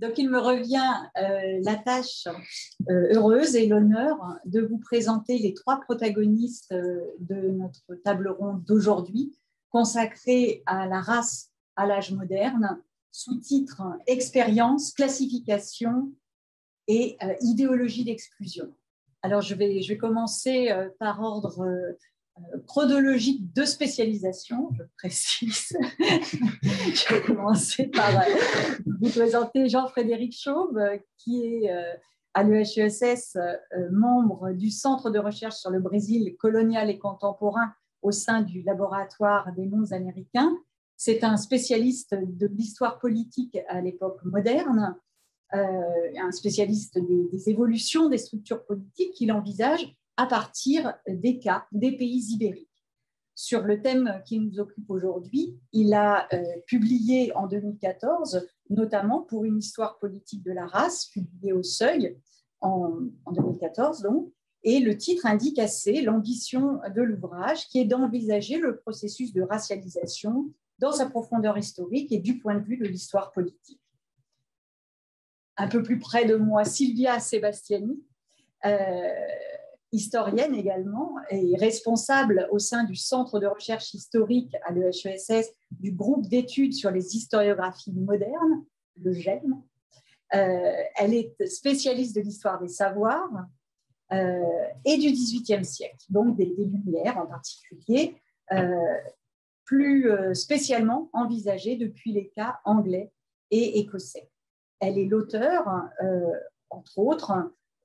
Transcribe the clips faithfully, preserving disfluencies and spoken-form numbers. Donc, il me revient euh, la tâche euh, heureuse et l'honneur de vous présenter les trois protagonistes euh, de notre table ronde d'aujourd'hui, consacrée à la race à l'âge moderne, sous-titre « Expérience, classification et euh, idéologie d'exclusion ». Alors, je vais, je vais commencer euh, par ordre euh, chronologique de spécialisation, je précise. Je vais commencer par vous présenter Jean-Frédéric Schaub, qui est à l'E H E S S membre du Centre de recherche sur le Brésil colonial et contemporain au sein du Laboratoire des mondes américains. C'est un spécialiste de l'histoire politique à l'époque moderne, un spécialiste des, des évolutions des structures politiques qu'il envisage à partir des cas des pays ibériques. Sur le thème qui nous occupe aujourd'hui, il a euh, publié en deux mille quatorze, notamment pour une histoire politique de la race, publiée au Seuil en, en deux mille quatorze, donc, et le titre indique assez l'ambition de l'ouvrage qui est d'envisager le processus de racialisation dans sa profondeur historique et du point de vue de l'histoire politique. Un peu plus près de moi, Sylvia Sebastiani, euh, historienne également et responsable au sein du Centre de recherche historique à l'E H E S S du groupe d'études sur les historiographies modernes, le G E M. Euh, elle est spécialiste de l'histoire des savoirs euh, et du dix-huitième siècle, donc des, des Lumières en particulier, euh, plus spécialement envisagées depuis les cas anglais et écossais. Elle est l'auteur, euh, entre autres,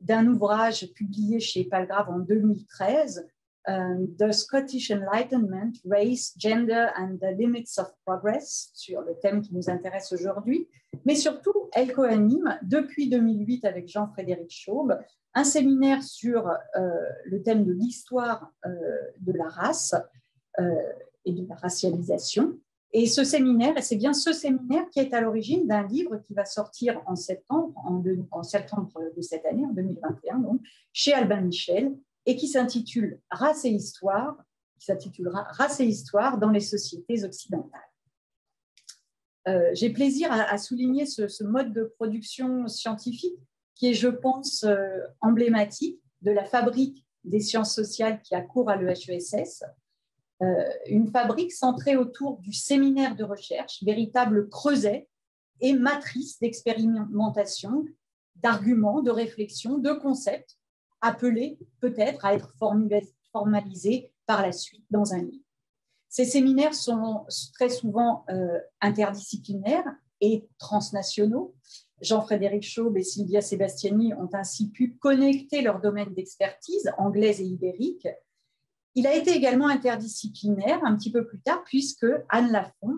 d'un ouvrage publié chez Palgrave en deux mille treize, euh, The Scottish Enlightenment, Race, Gender and the Limits of Progress, sur le thème qui nous intéresse aujourd'hui. Mais surtout, elle coanime depuis deux mille huit avec Jean-Frédéric Schaub un séminaire sur euh, le thème de l'histoire euh, de la race euh, et de la racialisation. Et ce séminaire, c'est bien ce séminaire qui est à l'origine d'un livre qui va sortir en septembre, en, de, en septembre de cette année, en deux mille vingt et un, donc, chez Albin Michel, et qui s'intitule Race et histoire, qui s'intitulera Race et histoire dans les sociétés occidentales. Euh, j'ai plaisir à, à souligner ce, ce mode de production scientifique qui est, je pense, euh, emblématique de la fabrique des sciences sociales qui a cours à l'E H E S S. Euh, une fabrique centrée autour du séminaire de recherche, véritable creuset et matrice d'expérimentation, d'arguments, de réflexions, de concepts, appelés peut-être à être formalisés par la suite dans un livre. Ces séminaires sont très souvent euh, interdisciplinaires et transnationaux. Jean-Frédéric Schaub et Sylvia Sebastiani ont ainsi pu connecter leurs domaines d'expertise anglaise et ibérique. Il a été également interdisciplinaire un petit peu plus tard, puisque Anne Lafont,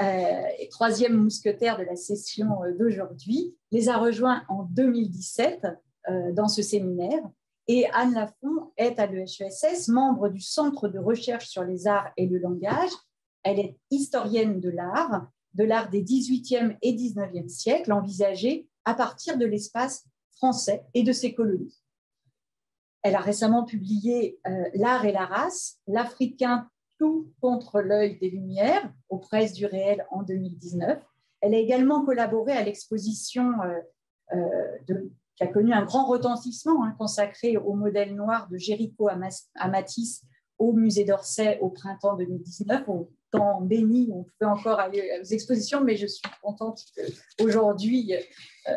euh, troisième mousquetaire de la session d'aujourd'hui, les a rejoints en deux mille dix-sept euh, dans ce séminaire. Et Anne Lafont est à l'E H E S S membre du Centre de recherche sur les arts et le langage. Elle est historienne de l'art, de l'art des dix-huitième et dix-neuvième siècles, envisagé à partir de l'espace français et de ses colonies. Elle a récemment publié euh, « L'art et la race, l'Africain tout contre l'œil des Lumières » aux presses du réel en deux mille dix-neuf. Elle a également collaboré à l'exposition euh, euh, de, qui a connu un grand retentissement hein, consacrée au modèle noir de Géricault à, à Matisse au musée d'Orsay au printemps deux mille dix-neuf. Au temps béni, on pouvait encore aller aux expositions, mais je suis contente qu'aujourd'hui, euh,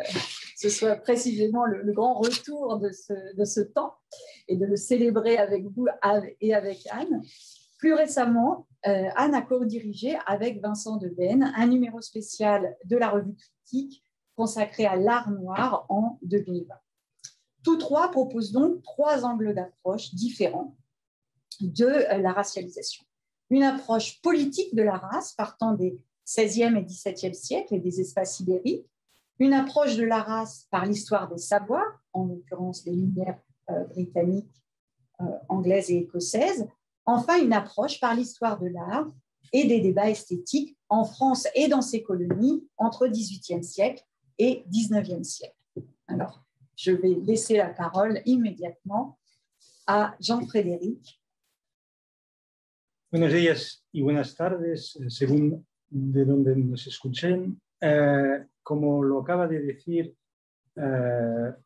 ce soit précisément le, le grand retour de ce, de ce temps et de le célébrer avec vous et avec Anne. Plus récemment, euh, Anne a co-dirigé avec Vincent de Ben un numéro spécial de la revue Critique consacré à l'art noir en deux mille vingt. Tous trois proposent donc trois angles d'approche différents de euh, la racialisation. Une approche politique de la race partant des seizième et dix-septième siècles et des espaces ibériques, une approche de la race par l'histoire des savoirs, en l'occurrence les Lumières euh, britanniques, euh, anglaises et écossaises, enfin une approche par l'histoire de l'art et des débats esthétiques en France et dans ses colonies entre dix-huitième siècle et dix-neuvième siècle. Alors, je vais laisser la parole immédiatement à Jean-Frédéric. Buenos días y buenas tardes, según de donde nos escuchen. Eh, como lo acaba de decir eh,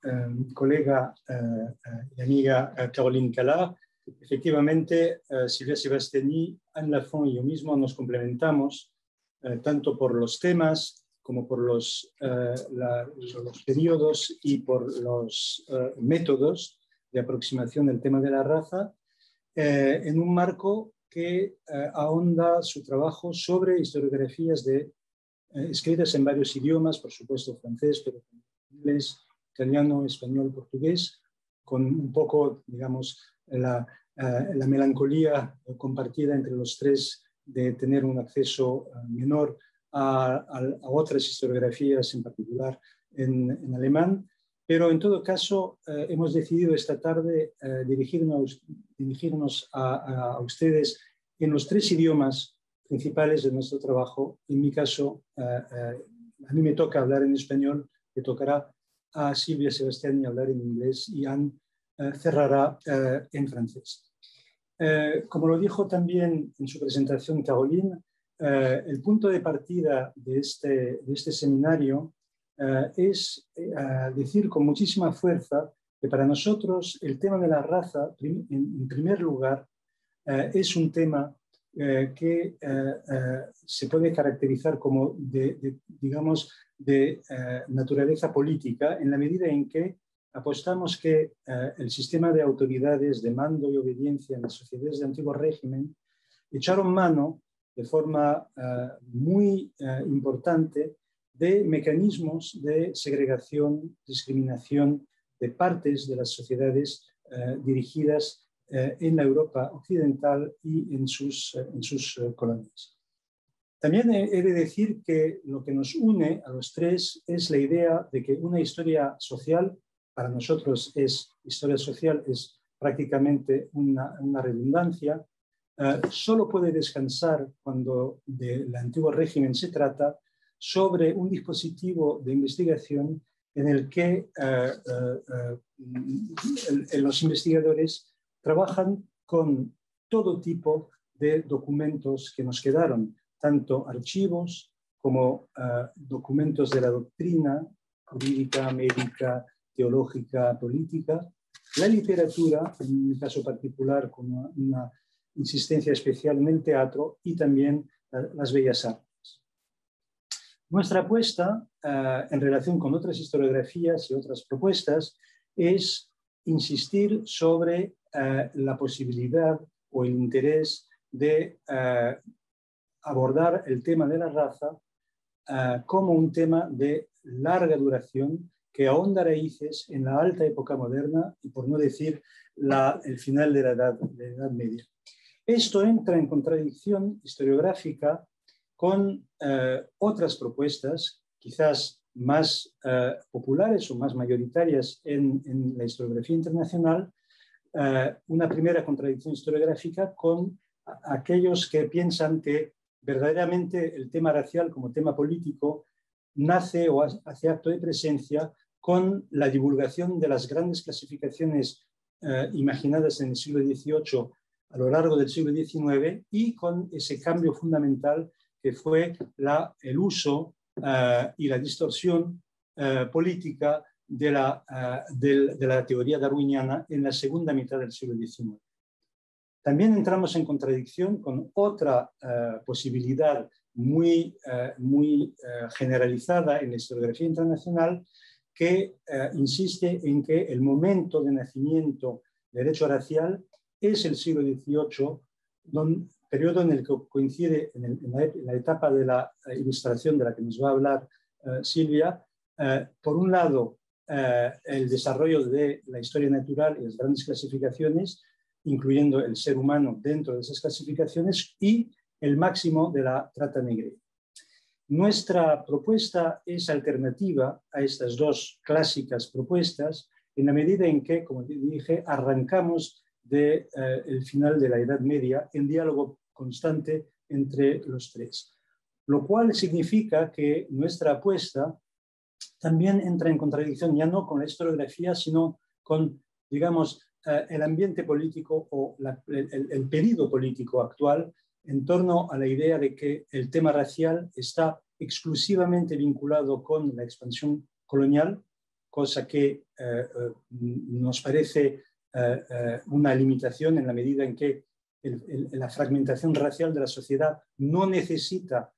eh, colega eh, y amiga Caroline Calard, efectivamente eh, Sylvia Sebastiani, Anne Lafont y yo mismo nos complementamos eh, tanto por los temas como por los, eh, la, los periodos y por los eh, métodos de aproximación del tema de la raza, eh, en un marco que eh, ahonda su trabajo sobre historiografías de, eh, escritas en varios idiomas, por supuesto francés, pero inglés, italiano, español, portugués, con un poco, digamos, la, eh, la melancolía compartida entre los tres de tener un acceso menor a, a, a otras historiografías, en particular en, en alemán. Pero en todo caso, eh, hemos decidido esta tarde eh, dirigirnos, dirigirnos a, a ustedes en los tres idiomas principales de nuestro trabajo. En mi caso, eh, eh, a mí me toca hablar en español, le tocará a Sylvia Sebastiani hablar en inglés y Anne eh, cerrará eh, en francés. Eh, como lo dijo también en su presentación Caroline, eh, el punto de partida de este, de este seminario Uh, es uh, decir con muchísima fuerza que para nosotros el tema de la raza, prim en primer lugar, uh, es un tema uh, que uh, uh, se puede caracterizar como de, de, digamos, de uh, naturaleza política, en la medida en que apostamos que uh, el sistema de autoridades de mando y obediencia en las sociedades de antiguo régimen echaron mano de forma uh, muy uh, importante de mecanismos de segregación, discriminación de partes de las sociedades eh, dirigidas eh, en la Europa occidental y en sus, eh, en sus eh, colonias. También he, he de decir que lo que nos une a los tres es la idea de que una historia social, para nosotros es historia social, es prácticamente una, una redundancia, eh, solo puede descansar cuando del antiguo régimen se trata, sobre un dispositivo de investigación en el que eh, eh, los investigadores trabajan con todo tipo de documentos que nos quedaron, tanto archivos como eh, documentos de la doctrina jurídica, médica, teológica, política, la literatura, en mi caso particular con una, una insistencia especial en el teatro y también eh, las bellas artes. Nuestra apuesta eh, en relación con otras historiografías y otras propuestas es insistir sobre eh, la posibilidad o el interés de eh, abordar el tema de la raza eh, como un tema de larga duración que ahonda raíces en la alta época moderna y por no decir la, el final de la, edad, de la Edad Media. Esto entra en contradicción historiográfica con eh, otras propuestas, quizás más eh, populares o más mayoritarias en, en la historiografía internacional, eh, una primera contradicción historiográfica con a, aquellos que piensan que verdaderamente el tema racial como tema político nace o hace acto de presencia con la divulgación de las grandes clasificaciones eh, imaginadas en el siglo dieciocho a lo largo del siglo diecinueve y con ese cambio fundamental que fue la, el uso uh, y la distorsión uh, política de la, uh, de, de la teoría darwiniana en la segunda mitad del siglo diecinueve. También entramos en contradicción con otra uh, posibilidad muy, uh, muy uh, generalizada en la historiografía internacional que uh, insiste en que el momento de nacimiento del hecho racial es el siglo dieciocho, donde periodo en el que coincide en, el, en, la, en la etapa de la ilustración de la que nos va a hablar eh, Silvia, eh, por un lado eh, el desarrollo de la historia natural y las grandes clasificaciones, incluyendo el ser humano dentro de esas clasificaciones y el máximo de la trata negra. Nuestra propuesta es alternativa a estas dos clásicas propuestas en la medida en que, como dije, arrancamos del de, eh, final de la Edad Media en diálogo constante entre los tres. Lo cual significa que nuestra apuesta también entra en contradicción ya no con la historiografía, sino con, digamos, eh, el ambiente político o la, el, el periodo político actual en torno a la idea de que el tema racial está exclusivamente vinculado con la expansión colonial, cosa que eh, nos parece eh, una limitación en la medida en que el, el, la fragmentación racial de la sociedad no necesita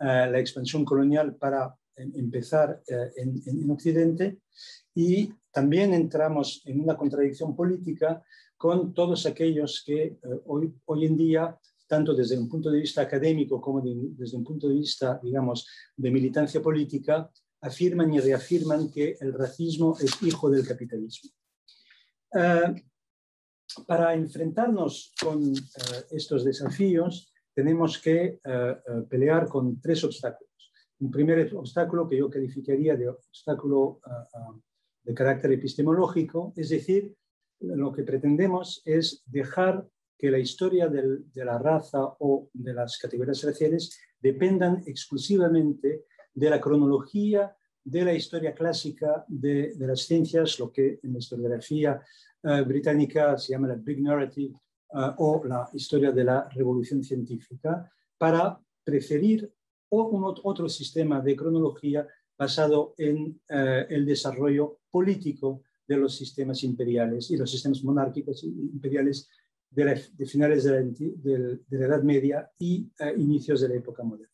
eh, la expansión colonial para en, empezar eh, en, en Occidente, y también entramos en una contradicción política con todos aquellos que eh, hoy, hoy en día, tanto desde un punto de vista académico como de, desde un punto de vista, digamos, de militancia política, afirman y reafirman que el racismo es hijo del capitalismo. Eh, para enfrentarnos con eh, estos desafíos, tenemos que eh, pelear con tres obstáculos. Un primer obstáculo que yo calificaría de obstáculo eh, de carácter epistemológico, es decir, lo que pretendemos es dejar que la historia del, de la raza o de las categorías raciales dependan exclusivamente de la cronología de la historia clásica de, de las ciencias, lo que en la historiografía eh, británica se llama la Big Narrative eh, o la historia de la revolución científica, para preferir un otro sistema de cronología basado en eh, el desarrollo político de los sistemas imperiales y los sistemas monárquicos imperiales de, la, de finales de la, de, de la Edad Media y eh, inicios de la época moderna.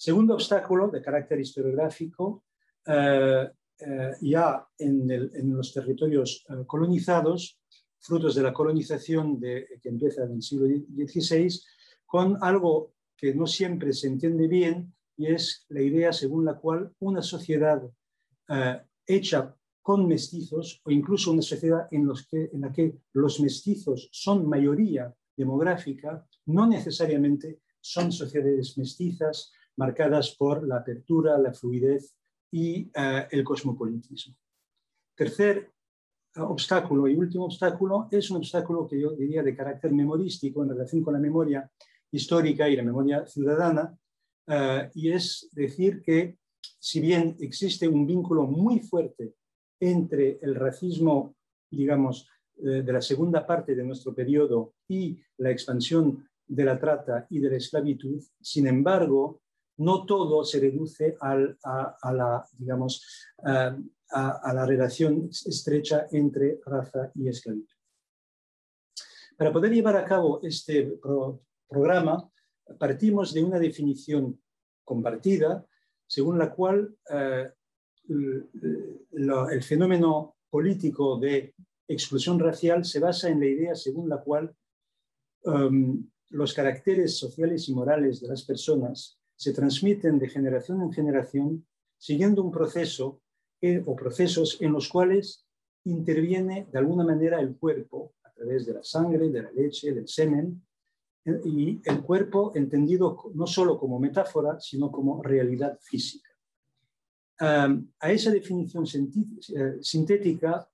Segundo obstáculo de carácter historiográfico, eh, eh, ya en, el, en los territorios eh, colonizados, frutos de la colonización de, que empieza en el siglo dieciséis, con algo que no siempre se entiende bien, y es la idea según la cual una sociedad eh, hecha con mestizos, o incluso una sociedad en, los que, en la que los mestizos son mayoría demográfica, no necesariamente son sociedades mestizas, marcadas por la apertura, la fluidez y eh, el cosmopolitismo. Tercer obstáculo y último obstáculo es un obstáculo que yo diría de carácter memorístico en relación con la memoria histórica y la memoria ciudadana, eh, y es decir que si bien existe un vínculo muy fuerte entre el racismo, digamos, eh, de la segunda parte de nuestro periodo y la expansión de la trata y de la esclavitud, sin embargo, no todo se reduce al, a, a, la, digamos, a, a, a la relación estrecha entre raza y esclavitud. Para poder llevar a cabo este pro, programa, partimos de una definición compartida, según la cual eh, lo, el fenómeno político de exclusión racial se basa en la idea según la cual um, los caracteres sociales y morales de las personas se transmiten de generación en generación siguiendo un proceso eh, o procesos en los cuales interviene de alguna manera el cuerpo a través de la sangre, de la leche, del semen, y el cuerpo entendido no solo como metáfora, sino como realidad física. Um, a esa definición sintética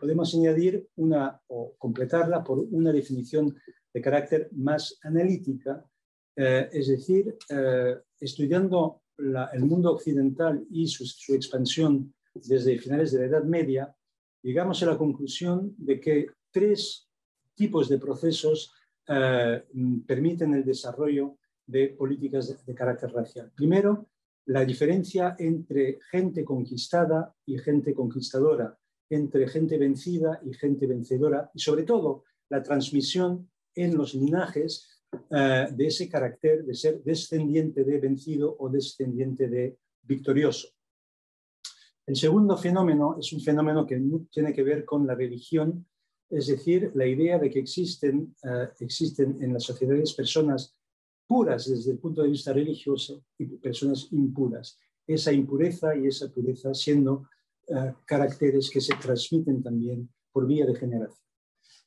podemos añadir una o completarla por una definición de carácter más analítica, eh, es decir, eh, estudiando la, el mundo occidental y su, su expansión desde finales de la Edad Media, llegamos a la conclusión de que tres tipos de procesos eh, permiten el desarrollo de políticas de, de carácter racial. Primero, la diferencia entre gente conquistada y gente conquistadora, entre gente vencida y gente vencedora, y sobre todo la transmisión en los linajes Uh, de ese carácter de ser descendiente de vencido o descendiente de victorioso. El segundo fenómeno es un fenómeno que tiene que ver con la religión, es decir, la idea de que existen, uh, existen en las sociedades personas puras desde el punto de vista religioso y personas impuras. Esa impureza y esa pureza siendo uh, caracteres que se transmiten también por vía de generación.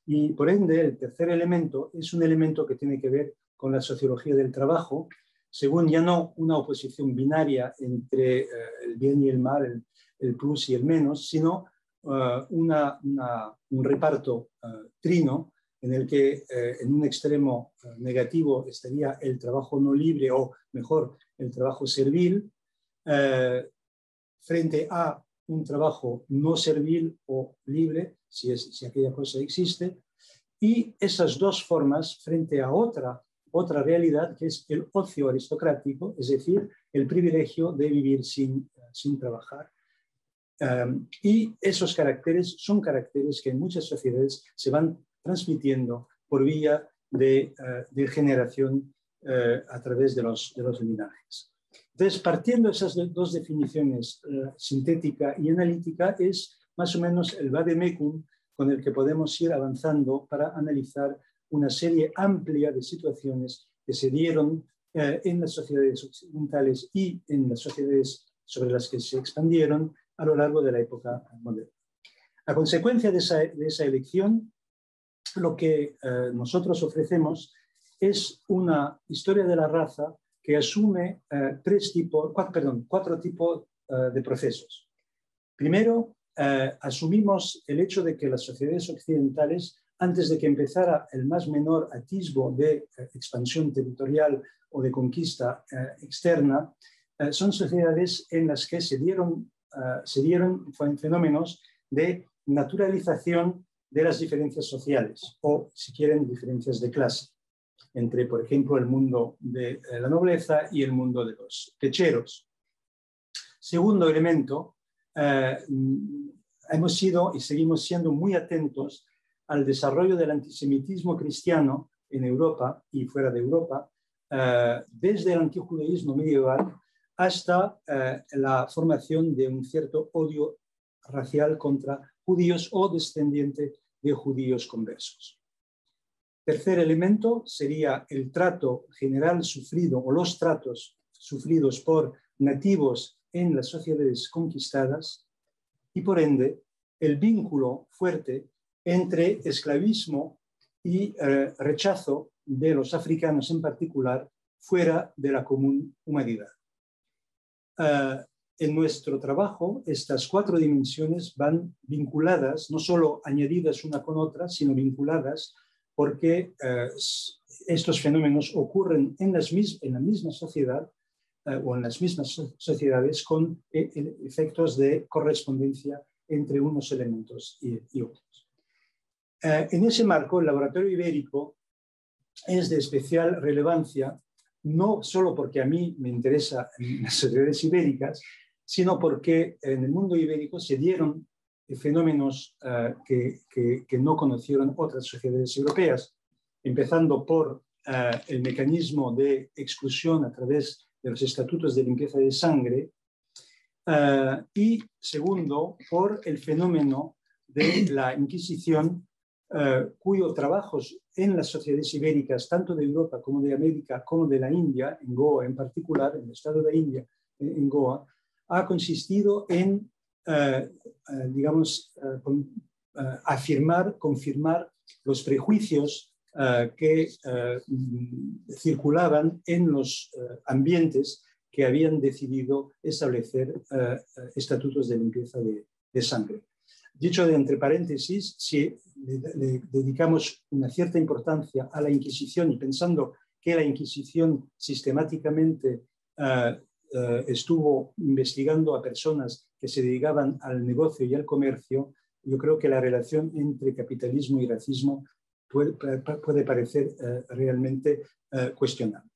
Y por ende, el tercer elemento es un elemento que tiene que ver con la sociología del trabajo, según ya no una oposición binaria entre eh, el bien y el mal, el, el plus y el menos, sino eh, una, una, un reparto eh, trino en el que eh, en un extremo eh, negativo estaría el trabajo no libre o, mejor, el trabajo servil, eh, frente a un trabajo no servil o libre, si, es, si aquella cosa existe, y esas dos formas frente a otra otra realidad que es el ocio aristocrático, es decir, el privilegio de vivir sin, sin trabajar. Um, y esos caracteres son caracteres que en muchas sociedades se van transmitiendo por vía de, uh, de generación uh, a través de los, de los linajes. Entonces, partiendo de esas dos definiciones, uh, sintética y analítica, es más o menos el vademecum con el que podemos ir avanzando para analizar una serie amplia de situaciones que se dieron eh, en las sociedades occidentales y en las sociedades sobre las que se expandieron a lo largo de la época moderna. A consecuencia de esa, de esa elección, lo que eh, nosotros ofrecemos es una historia de la raza que asume eh, tres tipos, cuatro, perdón, cuatro tipos eh, de procesos. Primero, eh, asumimos el hecho de que las sociedades occidentales, antes de que empezara el más menor atisbo de eh, expansión territorial o de conquista eh, externa, eh, son sociedades en las que se dieron, eh, se dieron fenómenos de naturalización de las diferencias sociales o, si quieren, diferencias de clase, entre, por ejemplo, el mundo de eh, la nobleza y el mundo de los techeros. Segundo elemento, eh, hemos sido y seguimos siendo muy atentos al desarrollo del antisemitismo cristiano en Europa y fuera de Europa, eh, desde el antijudaísmo medieval hasta eh, la formación de un cierto odio racial contra judíos o descendientes de judíos conversos. Tercer elemento sería el trato general sufrido o los tratos sufridos por nativos en las sociedades conquistadas y, por ende, el vínculo fuerte entre esclavismo y eh, rechazo de los africanos en particular fuera de la común humanidad. Uh, en nuestro trabajo, estas cuatro dimensiones van vinculadas, no solo añadidas una con otra, sino vinculadas porque uh, estos fenómenos ocurren en, las mis en la misma sociedad uh, o en las mismas so sociedades con e e efectos de correspondencia entre unos elementos y, y otros. Eh, en ese marco, el laboratorio ibérico es de especial relevancia, no solo porque a mí me interesan las sociedades ibéricas, sino porque en el mundo ibérico se dieron fenómenos eh, que, que, que no conocieron otras sociedades europeas, empezando por eh, el mecanismo de exclusión a través de los estatutos de limpieza de sangre, eh, y segundo, por el fenómeno de la Inquisición, Uh, cuyos trabajos en las sociedades ibéricas, tanto de Europa como de América, como de la India, en Goa en particular, en el estado de India, en, en Goa, ha consistido en, uh, uh, digamos, uh, con, uh, afirmar, confirmar los prejuicios uh, que uh, circulaban en los uh, ambientes que habían decidido establecer uh, estatutos de limpieza de, de sangre. Dicho de entre paréntesis, si le dedicamos una cierta importancia a la Inquisición y pensando que la Inquisición sistemáticamente uh, uh, estuvo investigando a personas que se dedicaban al negocio y al comercio, yo creo que la relación entre capitalismo y racismo puede, puede parecer uh, realmente uh, cuestionable.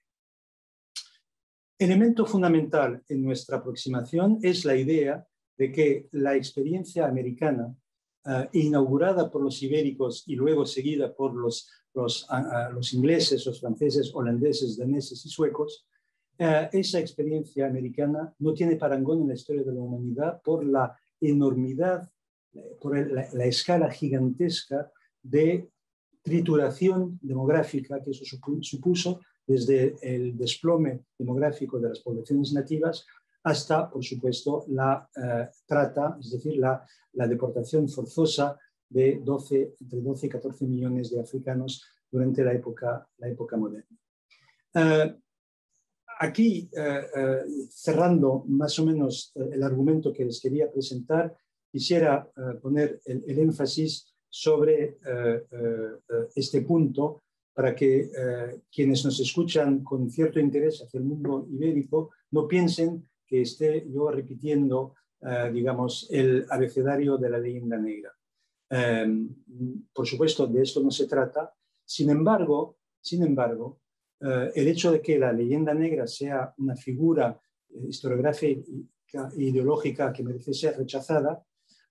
Elemento fundamental en nuestra aproximación es la idea de que la experiencia americana, eh, inaugurada por los ibéricos y luego seguida por los, los, a, a, los ingleses, los franceses, holandeses, daneses y suecos, eh, esa experiencia americana no tiene parangón en la historia de la humanidad por la enormidad, por el, la, la escala gigantesca de trituración demográfica que eso supuso desde el desplome demográfico de las poblaciones nativas hasta, por supuesto, la eh, trata, es decir, la, la deportación forzosa de doce, entre doce y catorce millones de africanos durante la época, la época moderna. Eh, aquí, eh, eh, cerrando más o menos eh, el argumento que les quería presentar, quisiera eh, poner el, el énfasis sobre eh, eh, este punto para que eh, quienes nos escuchan con cierto interés hacia el mundo ibérico no piensen que esté yo repitiendo, eh, digamos, el abecedario de la leyenda negra. Eh, por supuesto, de esto no se trata. Sin embargo, sin embargo eh, el hecho de que la leyenda negra sea una figura historiográfica e ideológica que merece ser rechazada,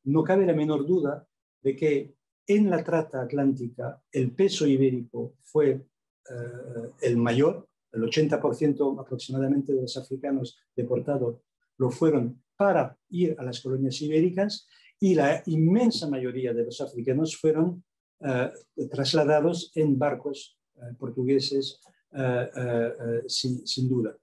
no cabe la menor duda de que en la trata atlántica el peso ibérico fue eh, el mayor, el ochenta por ciento aproximadamente de los africanos deportados lo fueron para ir a las colonias ibéricas y la inmensa mayoría de los africanos fueron eh, trasladados en barcos eh, portugueses eh, eh, sin, sin duda.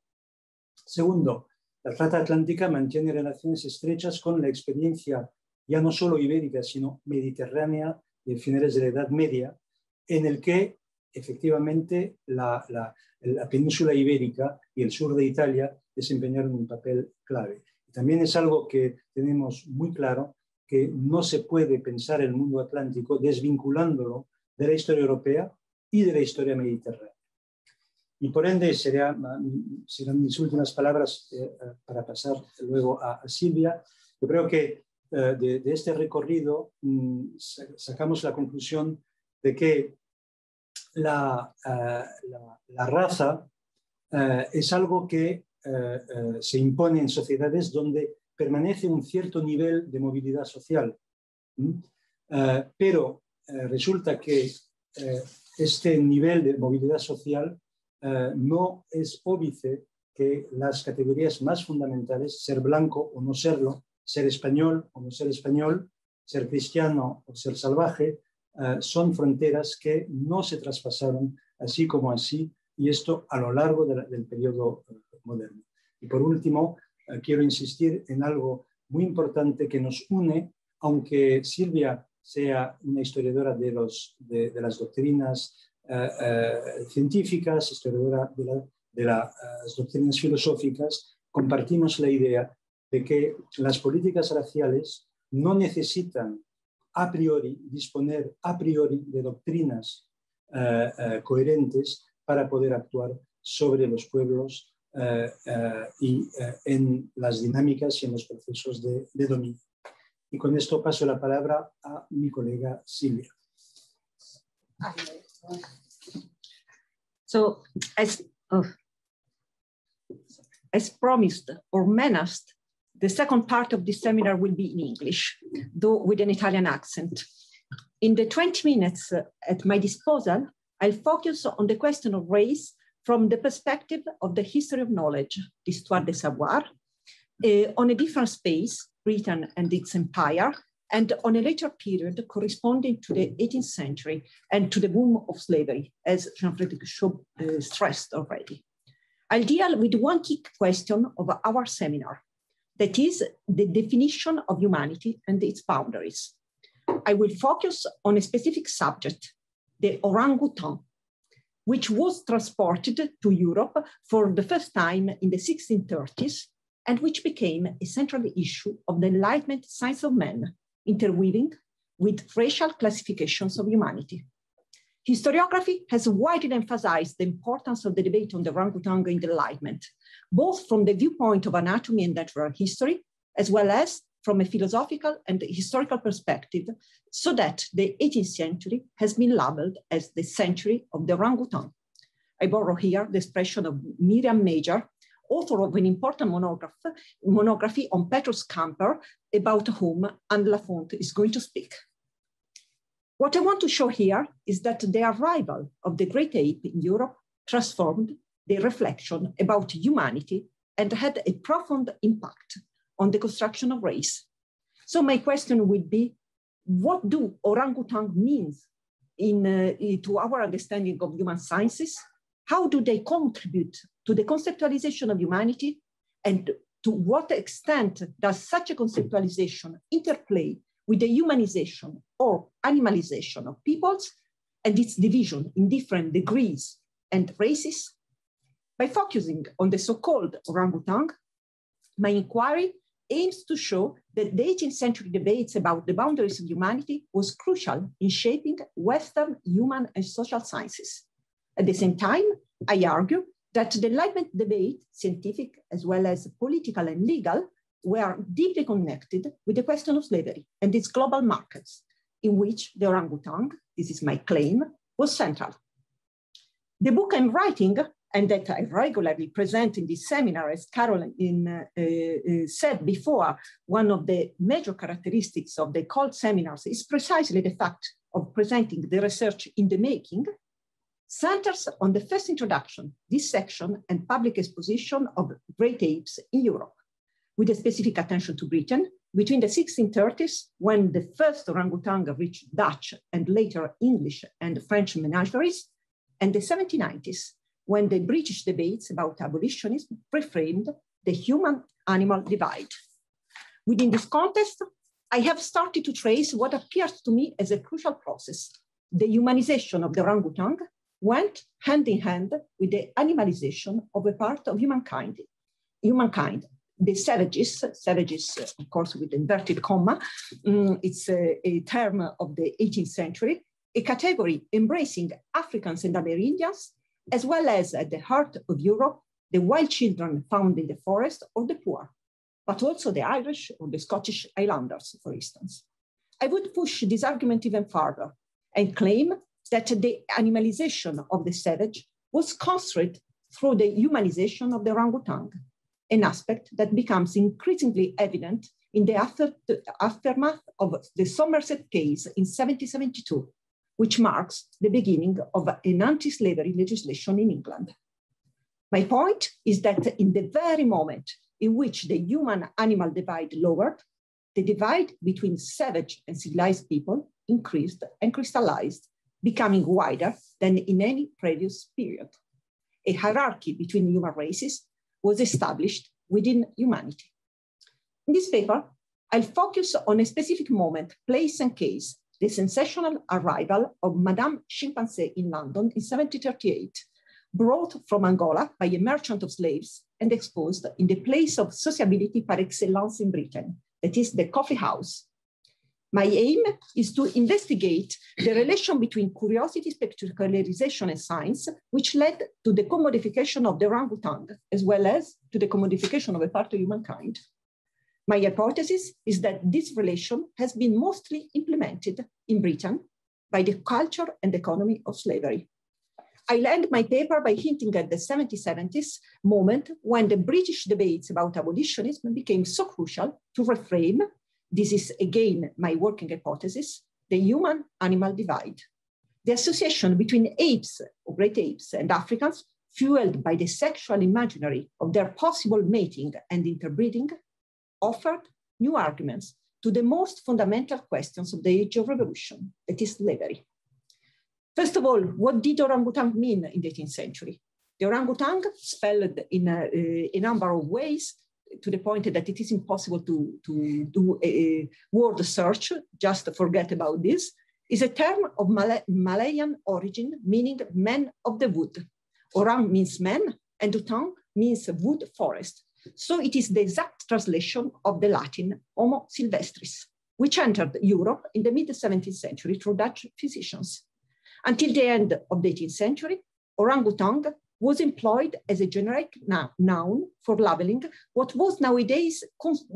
Segundo, la trata atlántica mantiene relaciones estrechas con la experiencia ya no solo ibérica, sino mediterránea de finales de la Edad Media, en el que efectivamente la, la, la península ibérica y el sur de Italia desempeñaron un papel clave. También es algo que tenemos muy claro, que no se puede pensar el mundo atlántico desvinculándolo de la historia europea y de la historia mediterránea. Y por ende sería, serán mis últimas palabras eh, para pasar luego a, a Silvia. Yo creo que eh, de, de este recorrido mmm, sacamos la conclusión de que la, eh, la, la raza eh, es algo que Eh, eh, se impone en sociedades donde permanece un cierto nivel de movilidad social. ¿Mm? Eh, pero eh, resulta que eh, este nivel de movilidad social eh, no es óbice que las categorías más fundamentales, ser blanco o no serlo, ser español o no ser español, ser cristiano o ser salvaje, eh, son fronteras que no se traspasaron así como así, y esto a lo largo de la, del periodo moderno. Y por último, eh, quiero insistir en algo muy importante que nos une, aunque Silvia sea una historiadora de, los, de, de las doctrinas eh, eh, científicas, historiadora de, la, de la, eh, las doctrinas filosóficas, compartimos la idea de que las políticas raciales no necesitan a priori, disponer a priori de doctrinas eh, eh, coherentes para poder actuar sobre los pueblos Eh, eh, y eh, en las dinámicas y en los procesos de, de dominio. Y con esto paso la palabra a mi colega Silvia. So, as, uh, as promised or menaced, the second part of this seminar will be in English, though with an Italian accent. In the twenty minutes uh, at my disposal, I'll focus on the question of race from the perspective of the history of knowledge, l'histoire des savoirs, uh, on a different space, Britain and its empire, and on a later period corresponding to the eighteenth century and to the boom of slavery, as Jean-Frédéric Schaub uh, stressed already. I'll deal with one key question of our seminar, that is the definition of humanity and its boundaries. I will focus on a specific subject, the orangutan, which was transported to Europe for the first time in the sixteen thirties, and which became a central issue of the Enlightenment science of man, interweaving with racial classifications of humanity. Historiography has widely emphasized the importance of the debate on the orangutan in the Enlightenment, both from the viewpoint of anatomy and natural history, as well as from a philosophical and historical perspective, so that the eighteenth century has been labeled as the century of the orangutan. I borrow here the expression of Miriam Major, author of an important monograph, monography on Petrus Camper, about whom Anne Lafont is going to speak. What I want to show here is that the arrival of the great ape in Europe transformed the reflection about humanity and had a profound impact on the construction of race. So my question would be, what do orangutan means in, uh, to our understanding of human sciences? How do they contribute to the conceptualization of humanity? And to what extent does such a conceptualization interplay with the humanization or animalization of peoples and its division in different degrees and races? By focusing on the so-called orangutan, my inquiry aims to show that the eighteenth century debates about the boundaries of humanity was crucial in shaping Western human and social sciences. At the same time, I argue that the Enlightenment debate, scientific as well as political and legal, were deeply connected with the question of slavery and its global markets, in which the orangutan, this is my claim, was central. The book I'm writing, and that I regularly present in this seminar, as Caroline in, uh, uh, said before, one of the major characteristics of the cult seminars is precisely the fact of presenting the research in the making, centers on the first introduction, dissection, and public exposition of great apes in Europe, with a specific attention to Britain, between the sixteen thirties, when the first orangutan reached Dutch and later English and French menageries, and the seventeen nineties, when the British debates about abolitionism reframed the human-animal divide. Within this context, I have started to trace what appears to me as a crucial process. The humanization of the orangutan went hand in hand with the animalization of a part of humankind. Humankind. The savages, savages, of course, with inverted comma, um, it's a, a term of the eighteenth century, a category embracing Africans and Amerindians, as well as at the heart of Europe, the wild children found in the forest or the poor, but also the Irish or the Scottish Highlanders, for instance. I would push this argument even further and claim that the animalization of the savage was constructed through the humanization of the orangutan, an aspect that becomes increasingly evident in the after, aftermath of the Somerset case in seventeen seventy-two, which marks the beginning of an anti-slavery legislation in England. My point is that in the very moment in which the human-animal divide lowered, the divide between savage and civilized people increased and crystallized, becoming wider than in any previous period. A hierarchy between human races was established within humanity. In this paper, I'll focus on a specific moment, place, and case, the sensational arrival of Madame Chimpanzée in London in seventeen thirty-eight, brought from Angola by a merchant of slaves and exposed in the place of sociability par excellence in Britain, that is the coffee house. My aim is to investigate the relation between curiosity, spectacularization, and science, which led to the commodification of the orangutan, as well as to the commodification of a part of humankind. My hypothesis is that this relation has been mostly implemented in Britain by the culture and economy of slavery. I'll end my paper by hinting at the seventeen seventies moment when the British debates about abolitionism became so crucial to reframe. This is, again, my working hypothesis, the human-animal divide. The association between apes, or great apes, and Africans, fueled by the sexual imaginary of their possible mating and interbreeding, offered new arguments to the most fundamental questions of the Age of Revolution, that is slavery. First of all, what did orangutan mean in the eighteenth century? The orangutan, spelled in a, a number of ways, to the point that it is impossible to, to do a word search, just forget about this, is a term of Mal- Malayan origin, meaning man of the wood. Orang means man, and utan means wood forest. So it is the exact translation of the Latin Homo silvestris, which entered Europe in the mid seventeenth century through Dutch physicians. Until the end of the eighteenth century, orangutan was employed as a generic noun for labeling what was nowadays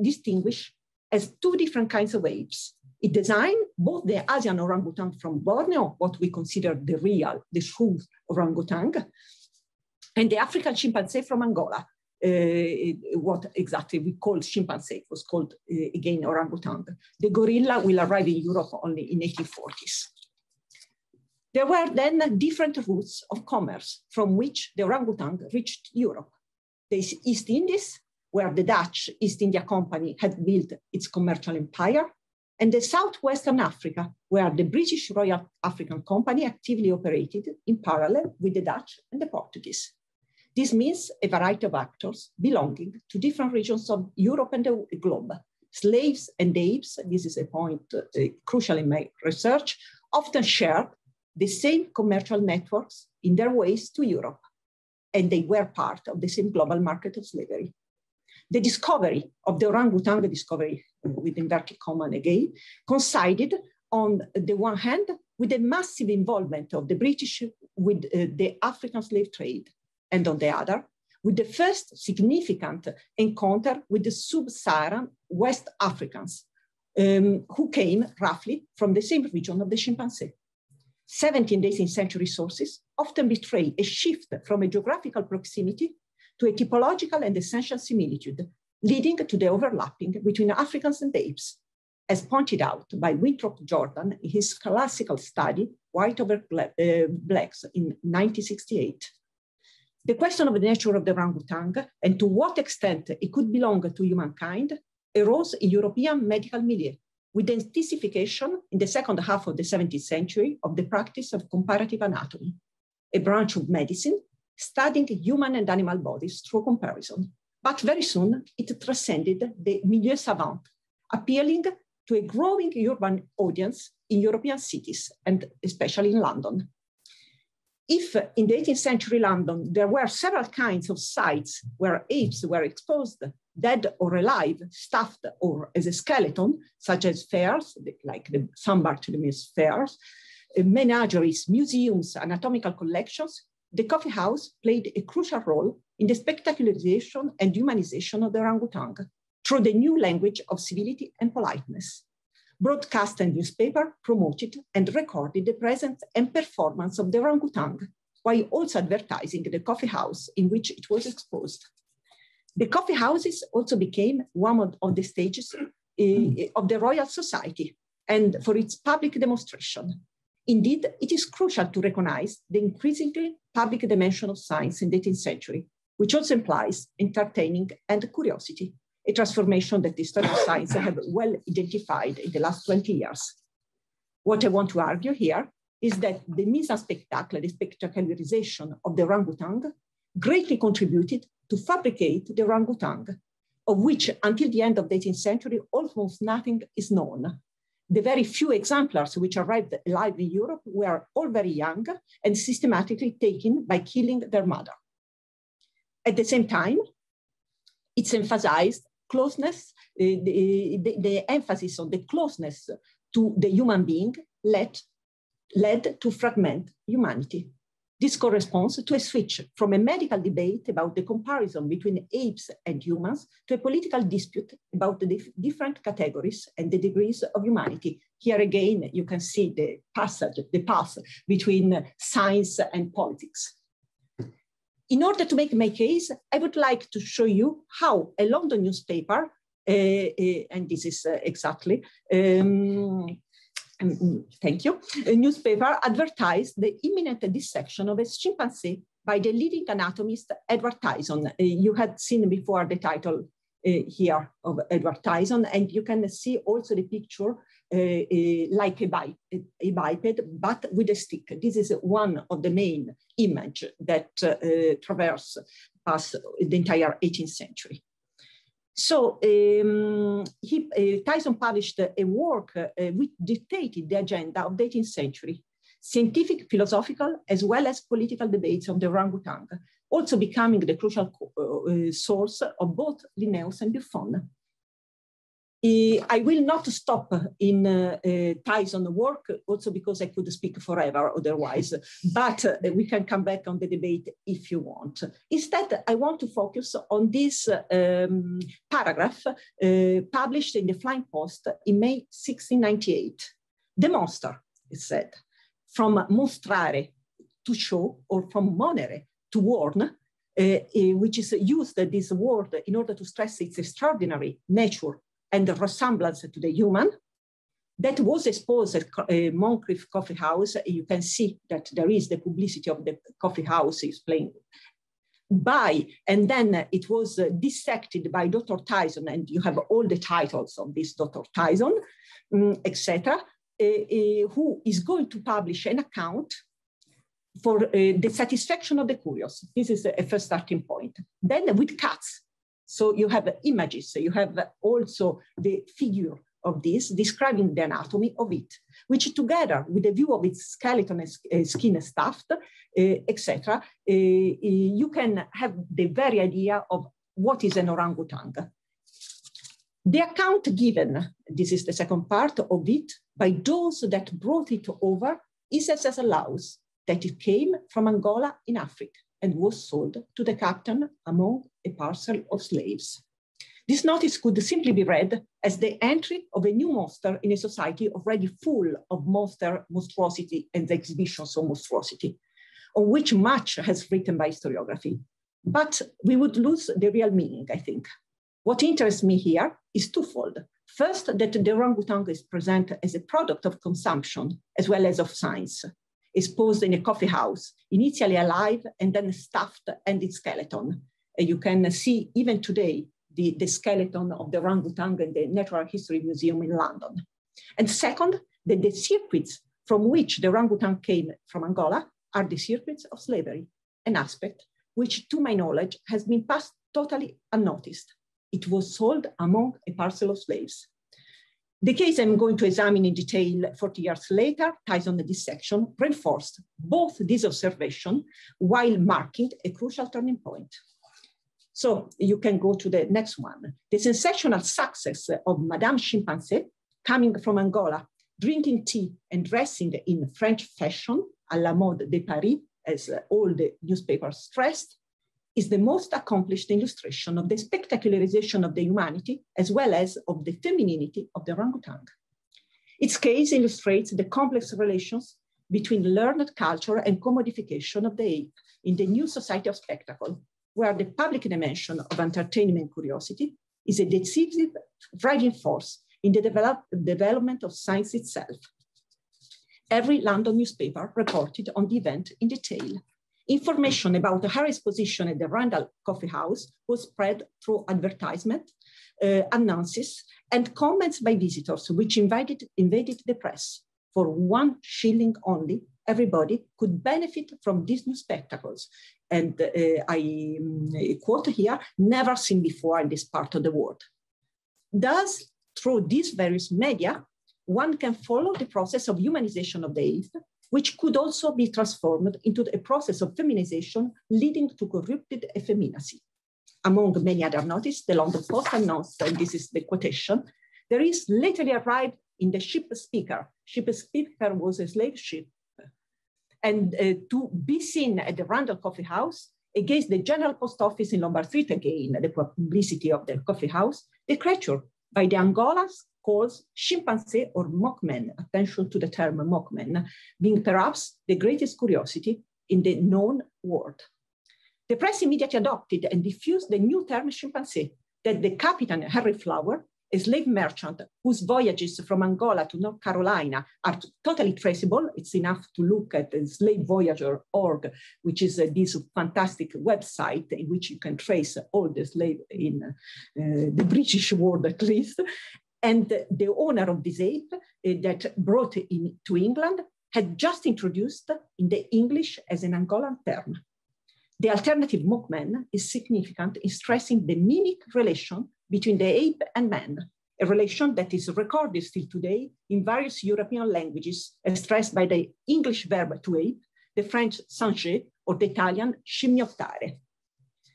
distinguished as two different kinds of apes. It designed both the Asian orangutan from Borneo, what we consider the real, the true orangutan, and the African chimpanzee from Angola, uh, what exactly we call chimpanzee, it was called uh, again orangutan. The gorilla will arrive in Europe only in eighteen forties. There were then different routes of commerce from which the orangutan reached Europe. The East Indies, where the Dutch East India Company had built its commercial empire, and the Southwestern Africa, where the British Royal African Company actively operated in parallel with the Dutch and the Portuguese. This means a variety of actors belonging to different regions of Europe and the globe. Slaves and apes, this is a point uh, crucial in my research, often shared the same commercial networks in their ways to Europe, and they were part of the same global market of slavery. The discovery of the orangutan, the discovery with inverted comma again, coincided on the one hand with the massive involvement of the British with uh, the African slave trade, and on the other, with the first significant encounter with the sub-Saharan West Africans, um, who came roughly from the same region of the chimpanzee. seventeenth and eighteenth century sources often betray a shift from a geographical proximity to a typological and essential similitude, leading to the overlapping between Africans and apes, as pointed out by Winthrop Jordan in his classical study, White over Black, uh, Blacks, in nineteen sixty-eight. The question of the nature of the orangutan and to what extent it could belong to humankind arose in European medical milieu, with the intensification in the second half of the seventeenth century of the practice of comparative anatomy, a branch of medicine studying human and animal bodies through comparison. But very soon it transcended the milieu savant, appealing to a growing urban audience in European cities and especially in London. If in the eighteenth century London, there were several kinds of sites where apes were exposed, dead or alive, stuffed or as a skeleton, such as fairs, like the Saint Bartholomew's fairs, menageries, museums, anatomical collections, the coffee house played a crucial role in the spectacularization and humanization of the orangutan through the new language of civility and politeness. Broadcast and newspaper promoted and recorded the presence and performance of the orangutan, while also advertising the coffee house in which it was exposed. The coffee houses also became one of, of the stages uh, of the Royal Society and for its public demonstration. Indeed, it is crucial to recognize the increasingly public dimension of science in the eighteenth century, which also implies entertaining and curiosity, a transformation that the history of science have well identified in the last twenty years. What I want to argue here is that the mise en spectacle, the spectacularization of the orangutan, greatly contributed to fabricate the orangutan, of which until the end of the eighteenth century, almost nothing is known. The very few exemplars which arrived alive in Europe were all very young and systematically taken by killing their mother. At the same time, it's emphasized closeness, the, the, the emphasis on the closeness to the human being led, led to fragment humanity. This corresponds to a switch from a medical debate about the comparison between apes and humans to a political dispute about the dif- different categories and the degrees of humanity. Here again, you can see the passage, the path between science and politics. In order to make my case, I would like to show you how a London newspaper, uh, uh, and this is uh, exactly, um, Um, thank you, a newspaper advertised the imminent dissection of a chimpanzee by the leading anatomist Edward Tyson. Uh, you had seen before the title uh, here of Edward Tyson, and you can see also the picture uh, uh, like a, bi a biped, but with a stick. This is one of the main images that uh, traverse past the entire eighteenth century. So um, he, uh, Tyson published a work uh, which dictated the agenda of the eighteenth century. Scientific, philosophical, as well as political debates on the orangutan, also becoming the crucial uh, source of both Linnaeus and Buffon. I will not stop in uh, uh, Tyson's work, also because I could speak forever otherwise, but uh, we can come back on the debate if you want. Instead, I want to focus on this um, paragraph uh, published in the Flying Post in May sixteen ninety-eight. The monster, it said, from mostrare, to show, or from monere, to warn, uh, which is used, this word, in order to stress its extraordinary nature and the resemblance to the human, that was exposed at uh, Moncrief Coffee House. You can see that there is the publicity of the coffee house is playing by, and then it was uh, dissected by Doctor Tyson, and you have all the titles of this Doctor Tyson, um, et cetera, uh, uh, who is going to publish an account for uh, the satisfaction of the curious. This is a first starting point. Then with cuts, so you have images, so you have also the figure of this describing the anatomy of it, which together with the view of its skeleton and skin stuffed, uh, et cetera, uh, you can have the very idea of what is an orangutan. The account given, this is the second part of it, by those that brought it over is as allows that it came from Angola in Africa and was sold to the captain among a parcel of slaves. This notice could simply be read as the entry of a new monster in a society already full of monster, monstrosity, and the exhibitions of monstrosity, on which much has written by historiography. But we would lose the real meaning, I think. What interests me here is twofold. First, that the orangutan is present as a product of consumption, as well as of science, exposed in a coffee house, initially alive and then stuffed and its skeleton. You can see even today the, the skeleton of the orangutan in the Natural History Museum in London. And second, that the circuits from which the orangutan came from Angola are the circuits of slavery, an aspect which, to my knowledge, has been passed totally unnoticed. It was sold among a parcel of slaves. The case I'm going to examine in detail forty years later, ties on the dissection, reinforced both these observations while marking a crucial turning point. So you can go to the next one. The sensational success of Madame Chimpanzée coming from Angola, drinking tea and dressing in French fashion à la mode de Paris, as all the newspapers stressed, is the most accomplished illustration of the spectacularization of the humanity, as well as of the femininity of the orangutan. Its case illustrates the complex relations between learned culture and commodification of the ape in the new society of spectacle, where the public dimension of entertainment and curiosity is a decisive driving force in the develop development of science itself. Every London newspaper reported on the event in detail. Information about Harry's position at the Randall Coffee House was spread through advertisement, uh, announces, and comments by visitors, which invited, invaded the press. For one shilling only, everybody could benefit from these new spectacles. And uh, I um, quote here, never seen before in this part of the world. Thus, through these various media, one can follow the process of humanization of the ape, which could also be transformed into a process of feminization leading to corrupted effeminacy. Among many other notices, the London Post announced, and this is the quotation, there is lately arrived in the ship Speaker. Ship Speaker was a slave ship. And uh, to be seen at the Randall Coffee House, against the General Post Office in Lombard Street, again, the publicity of the coffee house, the creature by the Angolas calls chimpanzee or mockman, attention to the term mockman, being perhaps the greatest curiosity in the known world. The press immediately adopted and diffused the new term chimpanzee that the Captain Harry Flower, a slave merchant whose voyages from Angola to North Carolina are totally traceable. It's enough to look at the Slave Voyager Org, which is uh, this fantastic website in which you can trace all the slaves in uh, the British world at least. And the owner of this ape uh, that brought in to England had just introduced in the English as an Angolan term. The alternative mockman is significant in stressing the mimic relation between the ape and man, a relation that is recorded still today in various European languages, as stressed by the English verb to ape, the French singe, or the Italian scimmiottare.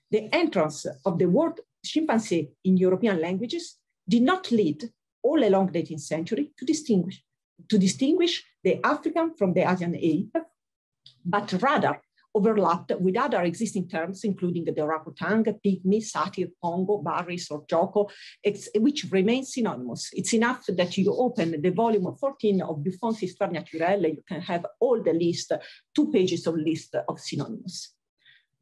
The entrance of the word chimpanzee in European languages did not lead all along the eighteenth century to distinguish, to distinguish the African from the Asian ape, but rather overlapped with other existing terms, including the orangutan, pygmy, satyr, pongo, baris, or joko, which remain synonymous. It's enough that you open the volume fourteen of Buffon's Histoire Naturelle, and you can have all the list, two pages of list of synonyms.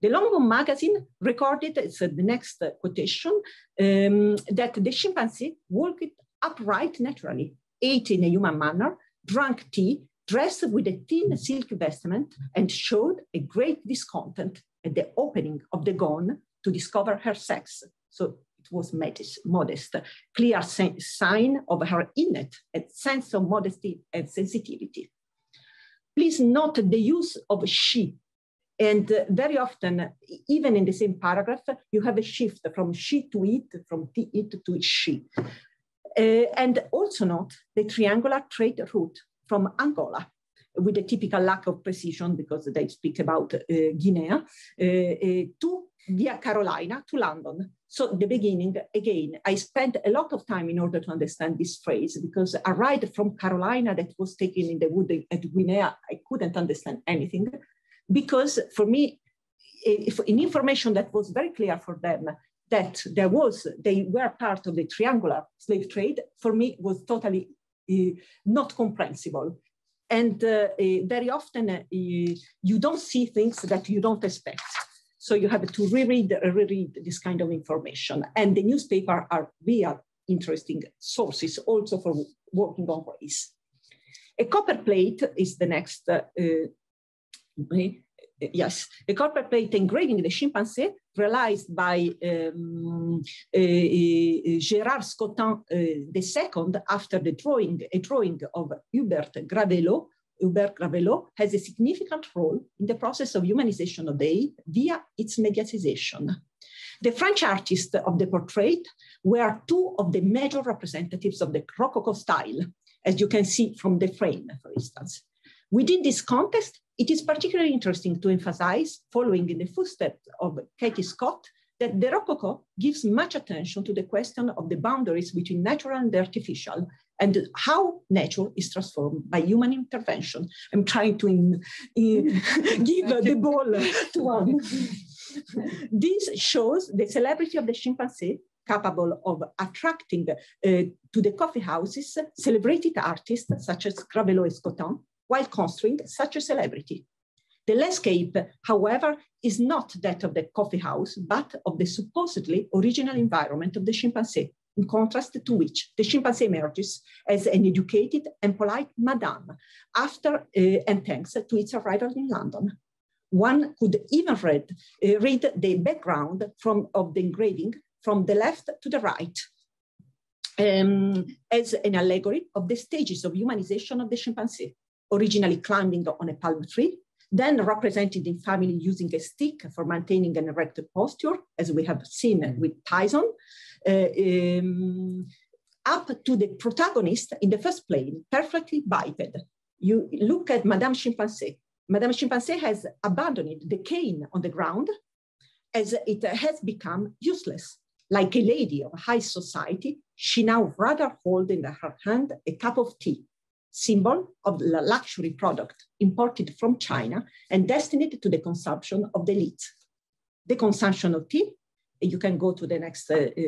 The London magazine recorded, it's the next quotation, um, that the chimpanzee walked upright naturally, ate in a human manner, drank tea, dressed with a thin silk vestment, and showed a great discontent at the opening of the gown to discover her sex. So it was modest, clear sign of her innate sense of modesty and sensitivity. Please note the use of she. And uh, very often, even in the same paragraph, you have a shift from she to it, from it to she. Uh, and also note the triangular trade route from Angola, with a typical lack of precision because they speak about uh, Guinea, uh, uh, to via Carolina to London. So the beginning, again, I spent a lot of time in order to understand this phrase because a ride from Carolina that was taken in the wood at Guinea, I couldn't understand anything. Because for me, if, in information that was very clear for them, that there was, they were part of the triangular slave trade, for me was totally uh, not comprehensible. And uh, uh, very often uh, you don't see things that you don't expect. So you have to reread, reread this kind of information. And the newspaper are real interesting sources also for working on race. A copper plate is the next, uh, uh, yes, a copper plate engraving the chimpanzee realized by um, uh, uh, Gérard Scotin the Second after the drawing, a drawing of Hubert Gravelot, Hubert Gravelot has a significant role in the process of humanization of the ape via its mediatization. The French artists of the portrait were two of the major representatives of the Rococo style, as you can see from the frame, for instance. Within this context, it is particularly interesting to emphasize, following in the footsteps of Katie Scott, that the Rococo gives much attention to the question of the boundaries between natural and artificial, and how nature is transformed by human intervention. I'm trying to in, in, give the ball to one. This shows the celebrity of the chimpanzee, capable of attracting uh, to the coffee houses celebrated artists such as Gravelot and Scotin, while construing such a celebrity. The landscape, however, is not that of the coffee house, but of the supposedly original environment of the chimpanzee, in contrast to which the chimpanzee emerges as an educated and polite madame after uh, and thanks to its arrival in London. One could even read, uh, read the background from, of the engraving from the left to the right um, as an allegory of the stages of humanization of the chimpanzee, originally climbing on a palm tree, then represented in family using a stick for maintaining an erect posture, as we have seen with Tyson, uh, um, up to the protagonist in the first plane, perfectly biped. You look at Madame Chimpanzée. Madame Chimpanzée has abandoned the cane on the ground as it has become useless. Like a lady of high society, she now rather holds in her hand a cup of tea, symbol of the luxury product imported from China and destined to the consumption of the elite. The consumption of tea, you can go to the next uh, uh,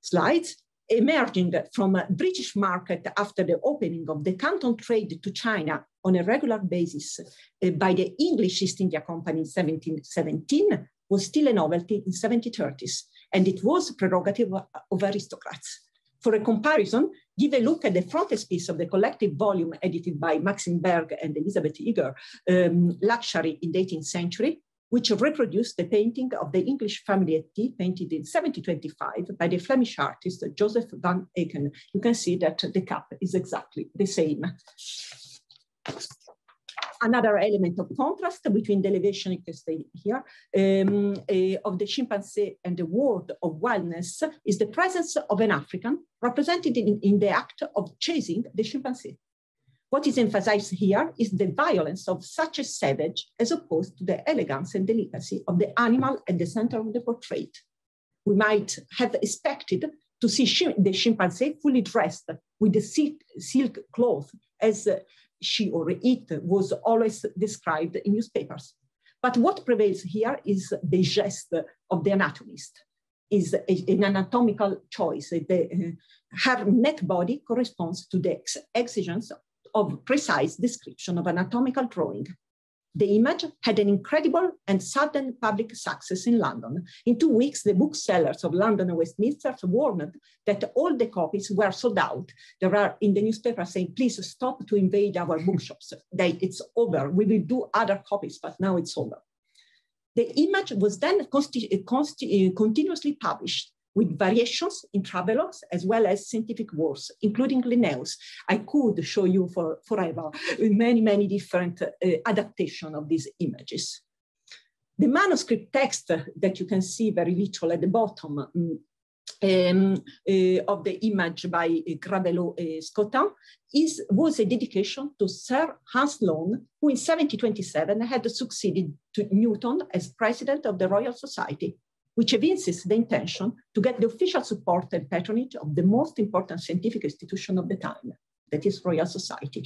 slides, emerging from a British market after the opening of the Canton trade to China on a regular basis uh, by the English East India Company in seventeen seventeen, was still a novelty in the seventeen thirties, and it was a prerogative of aristocrats. For a comparison, give a look at the frontispiece of the collective volume edited by Maxim Berg and Elizabeth Eager, um, Luxury in the eighteenth century, which reproduced the painting of the English family at tea, painted in seventeen twenty-five by the Flemish artist Joseph van Eycken. You can see that the cup is exactly the same. Another element of contrast between the elevation, you can stay here, um, uh, of the chimpanzee and the world of wildness is the presence of an African represented in, in the act of chasing the chimpanzee. What is emphasized here is the violence of such a savage as opposed to the elegance and delicacy of the animal at the center of the portrait. We might have expected to see shim the chimpanzee fully dressed with the silk, silk cloth as uh, she or it was always described in newspapers. But what prevails here is the geste of the anatomist, is a, an anatomical choice. The, uh, her neck body corresponds to the ex exigence of precise description of anatomical drawing. The image had an incredible and sudden public success in London. In two weeks, the booksellers of London and Westminster warned that all the copies were sold out. There are in the newspaper saying, please stop to invade our bookshops. They, it's over. We will do other copies, but now it's over. The image was then continuously published with variations in travelogues as well as scientific works, including Linnaeus. I could show you for forever many, many different uh, adaptations of these images. The manuscript text that you can see very little at the bottom um, um, uh, of the image by uh, Gravelot uh, Scotin is, was a dedication to Sir Hans Sloane, who in seventeen twenty-seven had succeeded to Newton as president of the Royal Society, which evinces the intention to get the official support and patronage of the most important scientific institution of the time, that is Royal Society.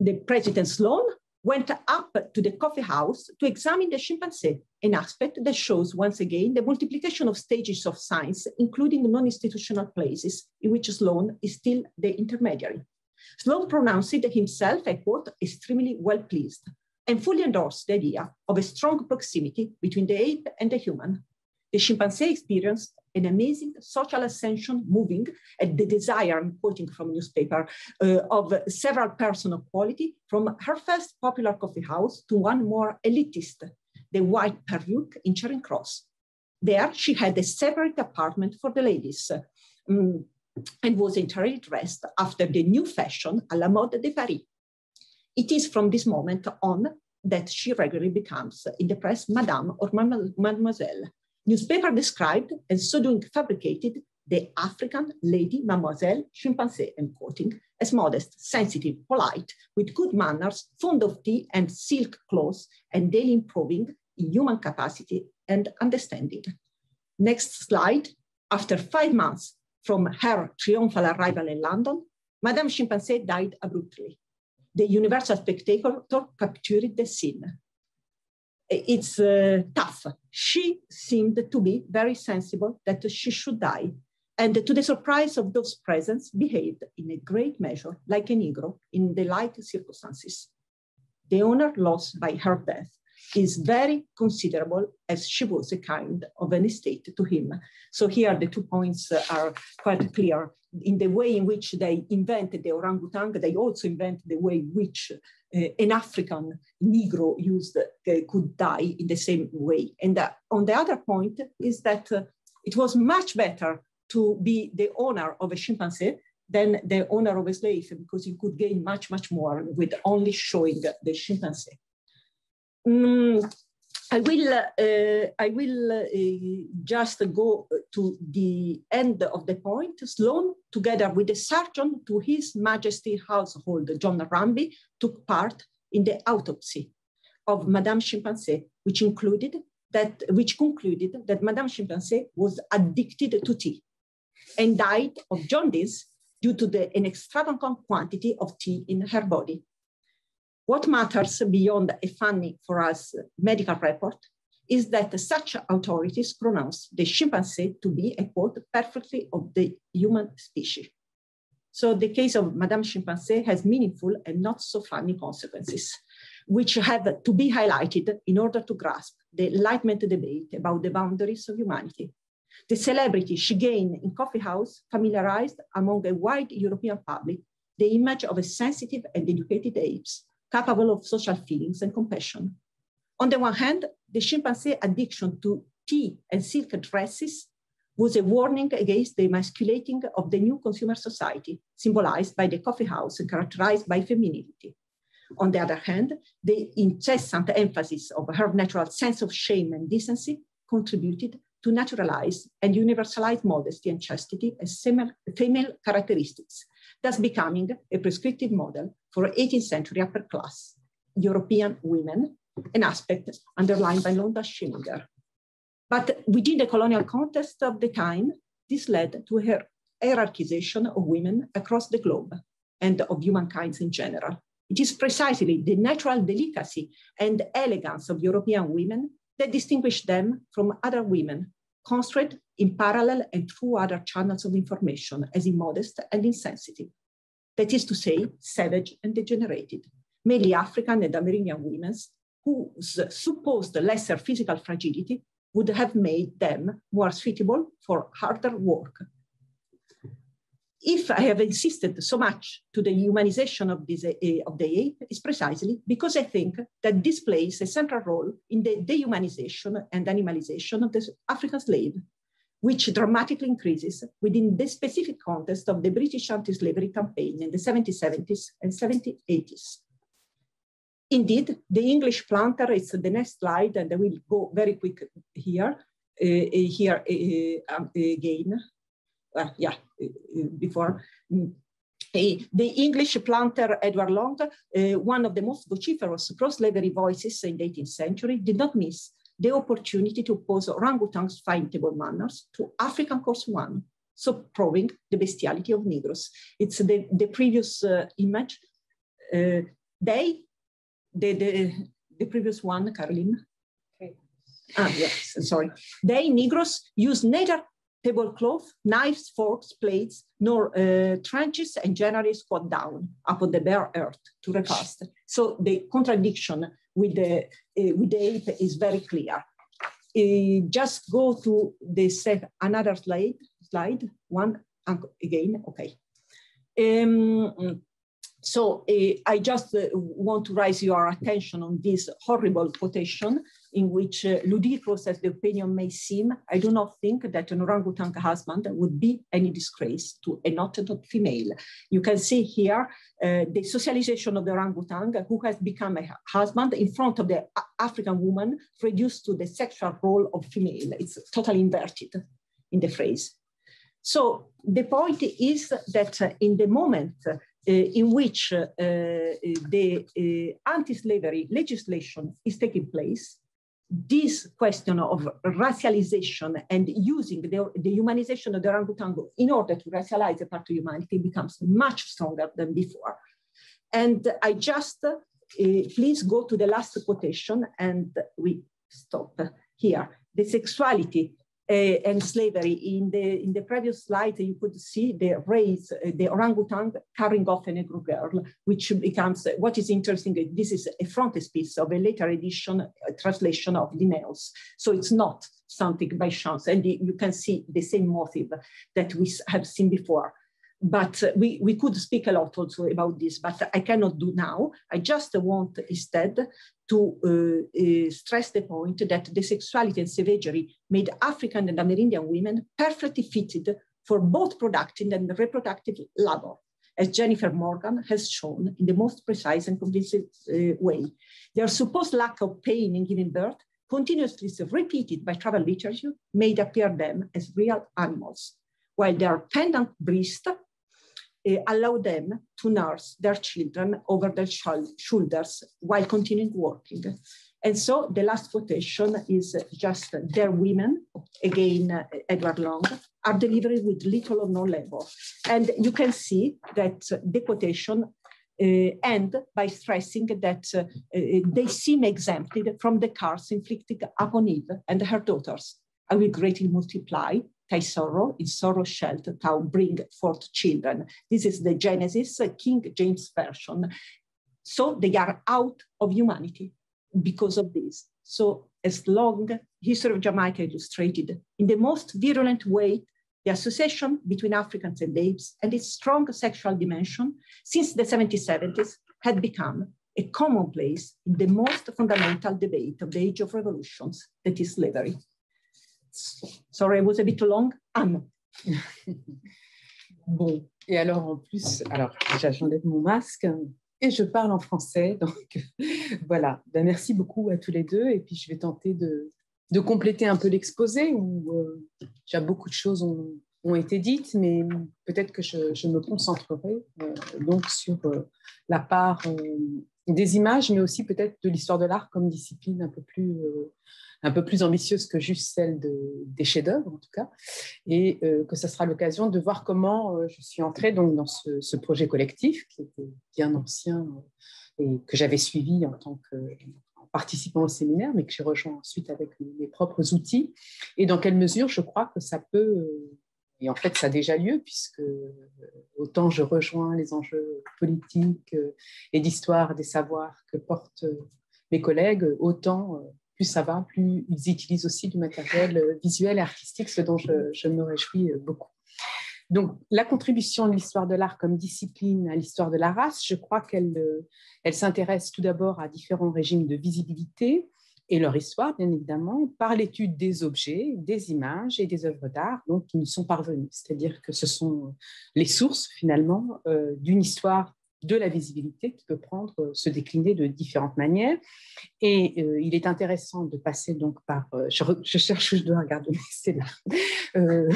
The President Sloane went up to the coffee house to examine the chimpanzee, an aspect that shows once again the multiplication of stages of science, including non-institutional places in which Sloane is still the intermediary. Sloane pronounced himself, I quote, extremely well pleased, and fully endorsed the idea of a strong proximity between the ape and the human. The chimpanzee experienced an amazing social ascension, moving at the desire, I'm quoting from newspaper, uh, of several persons of quality from her first popular coffee house to one more elitist, the White Perruque in Charing Cross. There she had a separate apartment for the ladies um, and was entirely dressed after the new fashion à la mode de Paris. It is from this moment on that she regularly becomes, in the press, Madame or Mademoiselle. Newspaper described, and so doing fabricated, the African lady Mademoiselle Chimpanzée, I'm quoting, as modest, sensitive, polite, with good manners, fond of tea and silk clothes, and daily improving in human capacity and understanding. Next slide. After five months from her triumphal arrival in London, Madame Chimpanzée died abruptly. The universal spectator captured the scene. It's uh, tough. She seemed to be very sensible that she should die, and to the surprise of those present, behaved in a great measure like a Negro in the like circumstances. The honor lost by her death is very considerable, as she was a kind of an estate to him. So here the two points are quite clear. In the way in which they invented the orangutan, they also invented the way in which uh, an African Negro used uh, could die in the same way. And uh, on the other point is that uh, it was much better to be the owner of a chimpanzee than the owner of a slave, because you could gain much, much more with only showing the chimpanzee. Mm, I will, uh, I will uh, just go to the end of the point. Sloane, together with the surgeon to His Majesty's household, John Ramby, took part in the autopsy of Madame Chimpanzée, which included that, which concluded that Madame Chimpanzée was addicted to tea and died of jaundice due to the, an extravagant quantity of tea in her body. What matters beyond a funny, for us, medical report is that such authorities pronounce the chimpanzee to be, I quote, perfectly of the human species. So the case of Madame Chimpanzee has meaningful and not so funny consequences, which have to be highlighted in order to grasp the Enlightenment debate about the boundaries of humanity. The celebrity she gained in coffee house familiarized among a wide European public the image of a sensitive and educated apes, capable of social feelings and compassion. On the one hand, the chimpanzee addiction to tea and silk dresses was a warning against the emasculating of the new consumer society, symbolized by the coffee house and characterized by femininity. On the other hand, the incessant emphasis of her natural sense of shame and decency contributed to naturalize and universalize modesty and chastity as female characteristics, thus becoming a prescriptive model for eighteenth century upper class European women, an aspect underlined by Londa Schillinger. But within the colonial context of the time, this led to her hierarchization of women across the globe and of humankind in general. It is precisely the natural delicacy and elegance of European women that distinguished them from other women, constructed in parallel and through other channels of information as immodest and insensitive. That is to say, savage and degenerated, mainly African and Amerindian women whose supposed lesser physical fragility would have made them more suitable for harder work. If I have insisted so much to the humanization of, this, uh, of the ape, it's precisely because I think that this plays a central role in the dehumanization and animalization of the African slave, which dramatically increases within the specific context of the British anti-slavery campaign in the seventeen seventies and seventeen eighties. Indeed, the English planter is the next slide, and I will go very quick here, uh, here uh, um, again. Uh, yeah, before. The English planter Edward Long, uh, one of the most vociferous pro-slavery voices in the eighteenth century, did not miss the opportunity to oppose orangutans' fine table manners to African coarse one, so proving the bestiality of Negroes. It's the, the previous uh, image. Uh, they the, the, the previous one, Caroline. Okay. Ah, yes, sorry. They, Negroes, use neither tablecloth, knives, forks, plates, nor uh, trenches, and generally squat down upon the bare earth to repast. So the contradiction with the, uh, with the ape is very clear. Uh, just go to the set, another slide, slide, one again, okay. Um, so uh, I just uh, want to raise your attention on this horrible quotation in which uh, ludicrous as the opinion may seem, I do not think that an orangutan husband would be any disgrace to a noted female. You can see here uh, the socialization of the orangutan who has become a husband in front of the African woman reduced to the sexual role of female. It's totally inverted in the phrase. So the point is that uh, in the moment uh, in which uh, uh, the uh, anti-slavery legislation is taking place, this question of racialization and using the, the humanization of the orangutan in order to racialize a part of humanity becomes much stronger than before. And I just, uh, please go to the last quotation and we stop here. The sexuality uh, and slavery. In the, in the previous slide, you could see the race, uh, the orangutan carrying off a Negro girl, which becomes, what is interesting, this is a frontispiece of a later edition, a translation of Linnaeus. So it's not something by chance. And you can see the same motive that we have seen before. But we, we could speak a lot also about this, but I cannot do now. I just want instead to uh, uh, stress the point that the sexuality and savagery made African and Amerindian women perfectly fitted for both productive and reproductive labor, as Jennifer Morgan has shown in the most precise and convincing uh, way. Their supposed lack of pain in giving birth, continuously repeated by travel literature, made appear them as real animals, while their pendant breast allow them to nurse their children over their shoulders while continuing working. And so the last quotation is just their women, again, Edward Long, are delivered with little or no labor. And you can see that the quotation uh, ends by stressing that uh, they seem exempted from the curse inflicted upon Eve and her daughters. I will greatly multiply thy sorrow, in sorrow shalt thou bring forth children. This is the Genesis, King James Version. So they are out of humanity because of this. So as long history of Jamaica illustrated in the most virulent way, the association between Africans and apes and its strong sexual dimension since the seventeen seventies had become a commonplace in the most fundamental debate of the age of revolutions, that is slavery. Sorry, it was a bit long. Anne. Bon, et alors en plus, alors déjà j'enlève mon masque et je parle en français, donc voilà. Ben, merci beaucoup à tous les deux et puis je vais tenter de, de compléter un peu l'exposé où euh, déjà beaucoup de choses ont, ont été dites, mais peut-être que je, je me concentrerai euh, donc sur euh, la part euh, des images, mais aussi peut-être de l'histoire de l'art comme discipline un peu plus... Euh, un peu plus ambitieuse que juste celle de, des chefs-d'œuvre, en tout cas, et euh, que ça sera l'occasion de voir comment euh, je suis entrée donc, dans ce, ce projet collectif qui était bien ancien euh, et que j'avais suivi en tant que euh, participant au séminaire, mais que j'ai rejoint ensuite avec mes propres outils, et dans quelle mesure je crois que ça peut, euh, et en fait ça a déjà lieu, puisque euh, autant je rejoins les enjeux politiques euh, et d'histoire des savoirs que portent euh, mes collègues, autant... Euh, plus ça va, plus ils utilisent aussi du matériel visuel et artistique, ce dont je, je me réjouis beaucoup. Donc, la contribution de l'histoire de l'art comme discipline à l'histoire de la race, je crois qu'elle elle s'intéresse tout d'abord à différents régimes de visibilité et leur histoire, bien évidemment, par l'étude des objets, des images et des œuvres d'art donc, qui nous sont parvenues. C'est-à-dire que ce sont les sources, finalement, euh, d'une histoire de la visibilité qui peut prendre, se décliner de différentes manières. Et euh, il est intéressant de passer donc par, euh, je, re, je cherche où je dois regarder, c'est là, euh,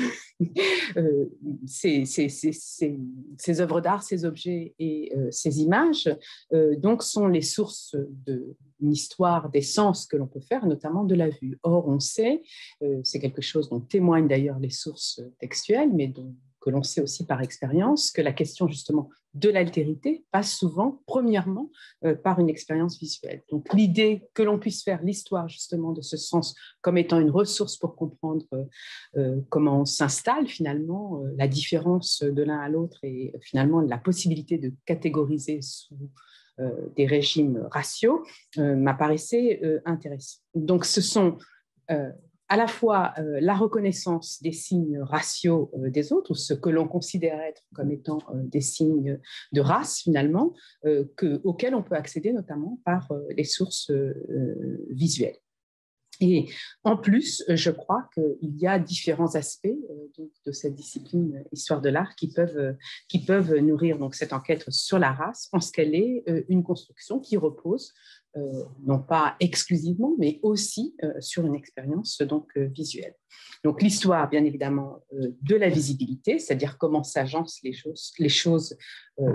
euh, ces, ces, ces, ces, ces œuvres d'art, ces objets et euh, ces images, euh, donc sont les sources de une histoire des sens que l'on peut faire, notamment de la vue. Or, on sait, euh, c'est quelque chose dont témoignent d'ailleurs les sources textuelles, mais dont que l'on sait aussi par expérience, que la question justement de l'altérité passe souvent, premièrement, euh, par une expérience visuelle. Donc l'idée que l'on puisse faire l'histoire justement de ce sens comme étant une ressource pour comprendre euh, euh, comment s'installe finalement euh, la différence de l'un à l'autre et euh, finalement la possibilité de catégoriser sous euh, des régimes raciaux euh, m'apparaissait euh, intéressant. Donc ce sont... Euh, à la fois euh, la reconnaissance des signes raciaux euh, des autres, ou ce que l'on considère être comme étant euh, des signes de race finalement, euh, que, auxquels on peut accéder notamment par euh, les sources euh, visuelles. Et en plus, je crois qu'il y a différents aspects euh, donc, de cette discipline histoire de l'art qui peuvent, euh, qui peuvent nourrir donc, cette enquête sur la race, en ce qu'elle est euh, une construction qui repose Euh, non pas exclusivement, mais aussi euh, sur une expérience donc, euh, visuelle. Donc l'histoire, bien évidemment, euh, de la visibilité, c'est-à-dire comment s'agencent les choses, les choses euh,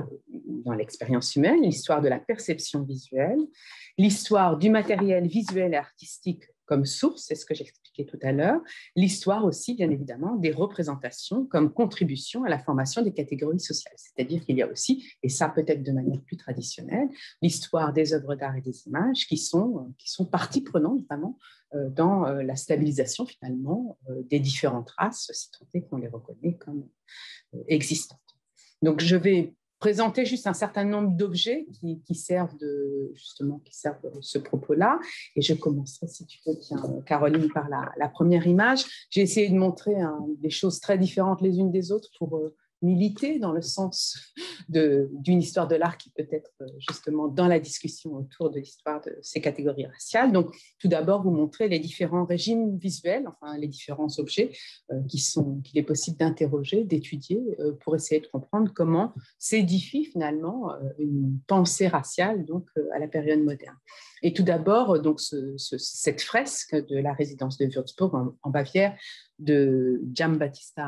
dans l'expérience humaine, l'histoire de la perception visuelle, l'histoire du matériel visuel et artistique comme source, c'est ce que j'expliquais tout à l'heure, l'histoire aussi, bien évidemment, des représentations comme contribution à la formation des catégories sociales. C'est-à-dire qu'il y a aussi, et ça peut-être de manière plus traditionnelle, l'histoire des œuvres d'art et des images qui sont, qui sont partie prenante notamment euh, dans euh, la stabilisation finalement euh, des différentes races, si tant est qu'on les reconnaît comme euh, existantes. Donc je vais présenter juste un certain nombre d'objets qui, qui servent de, justement qui servent de ce propos-là, et je commencerai si tu veux, tiens, Caroline, par la, la première image. J'ai essayé de montrer hein, des choses très différentes les unes des autres pour euh, militer dans le sens d'une histoire de l'art qui peut être justement dans la discussion autour de l'histoire de ces catégories raciales. Donc, tout d'abord, vous montrer les différents régimes visuels, enfin les différents objets euh, qui sont, qu'il est possible d'interroger, d'étudier euh, pour essayer de comprendre comment s'édifie finalement euh, une pensée raciale donc, euh, à la période moderne. Et tout d'abord, donc ce, ce, cette fresque de la résidence de Würzburg en, en Bavière de Giambattista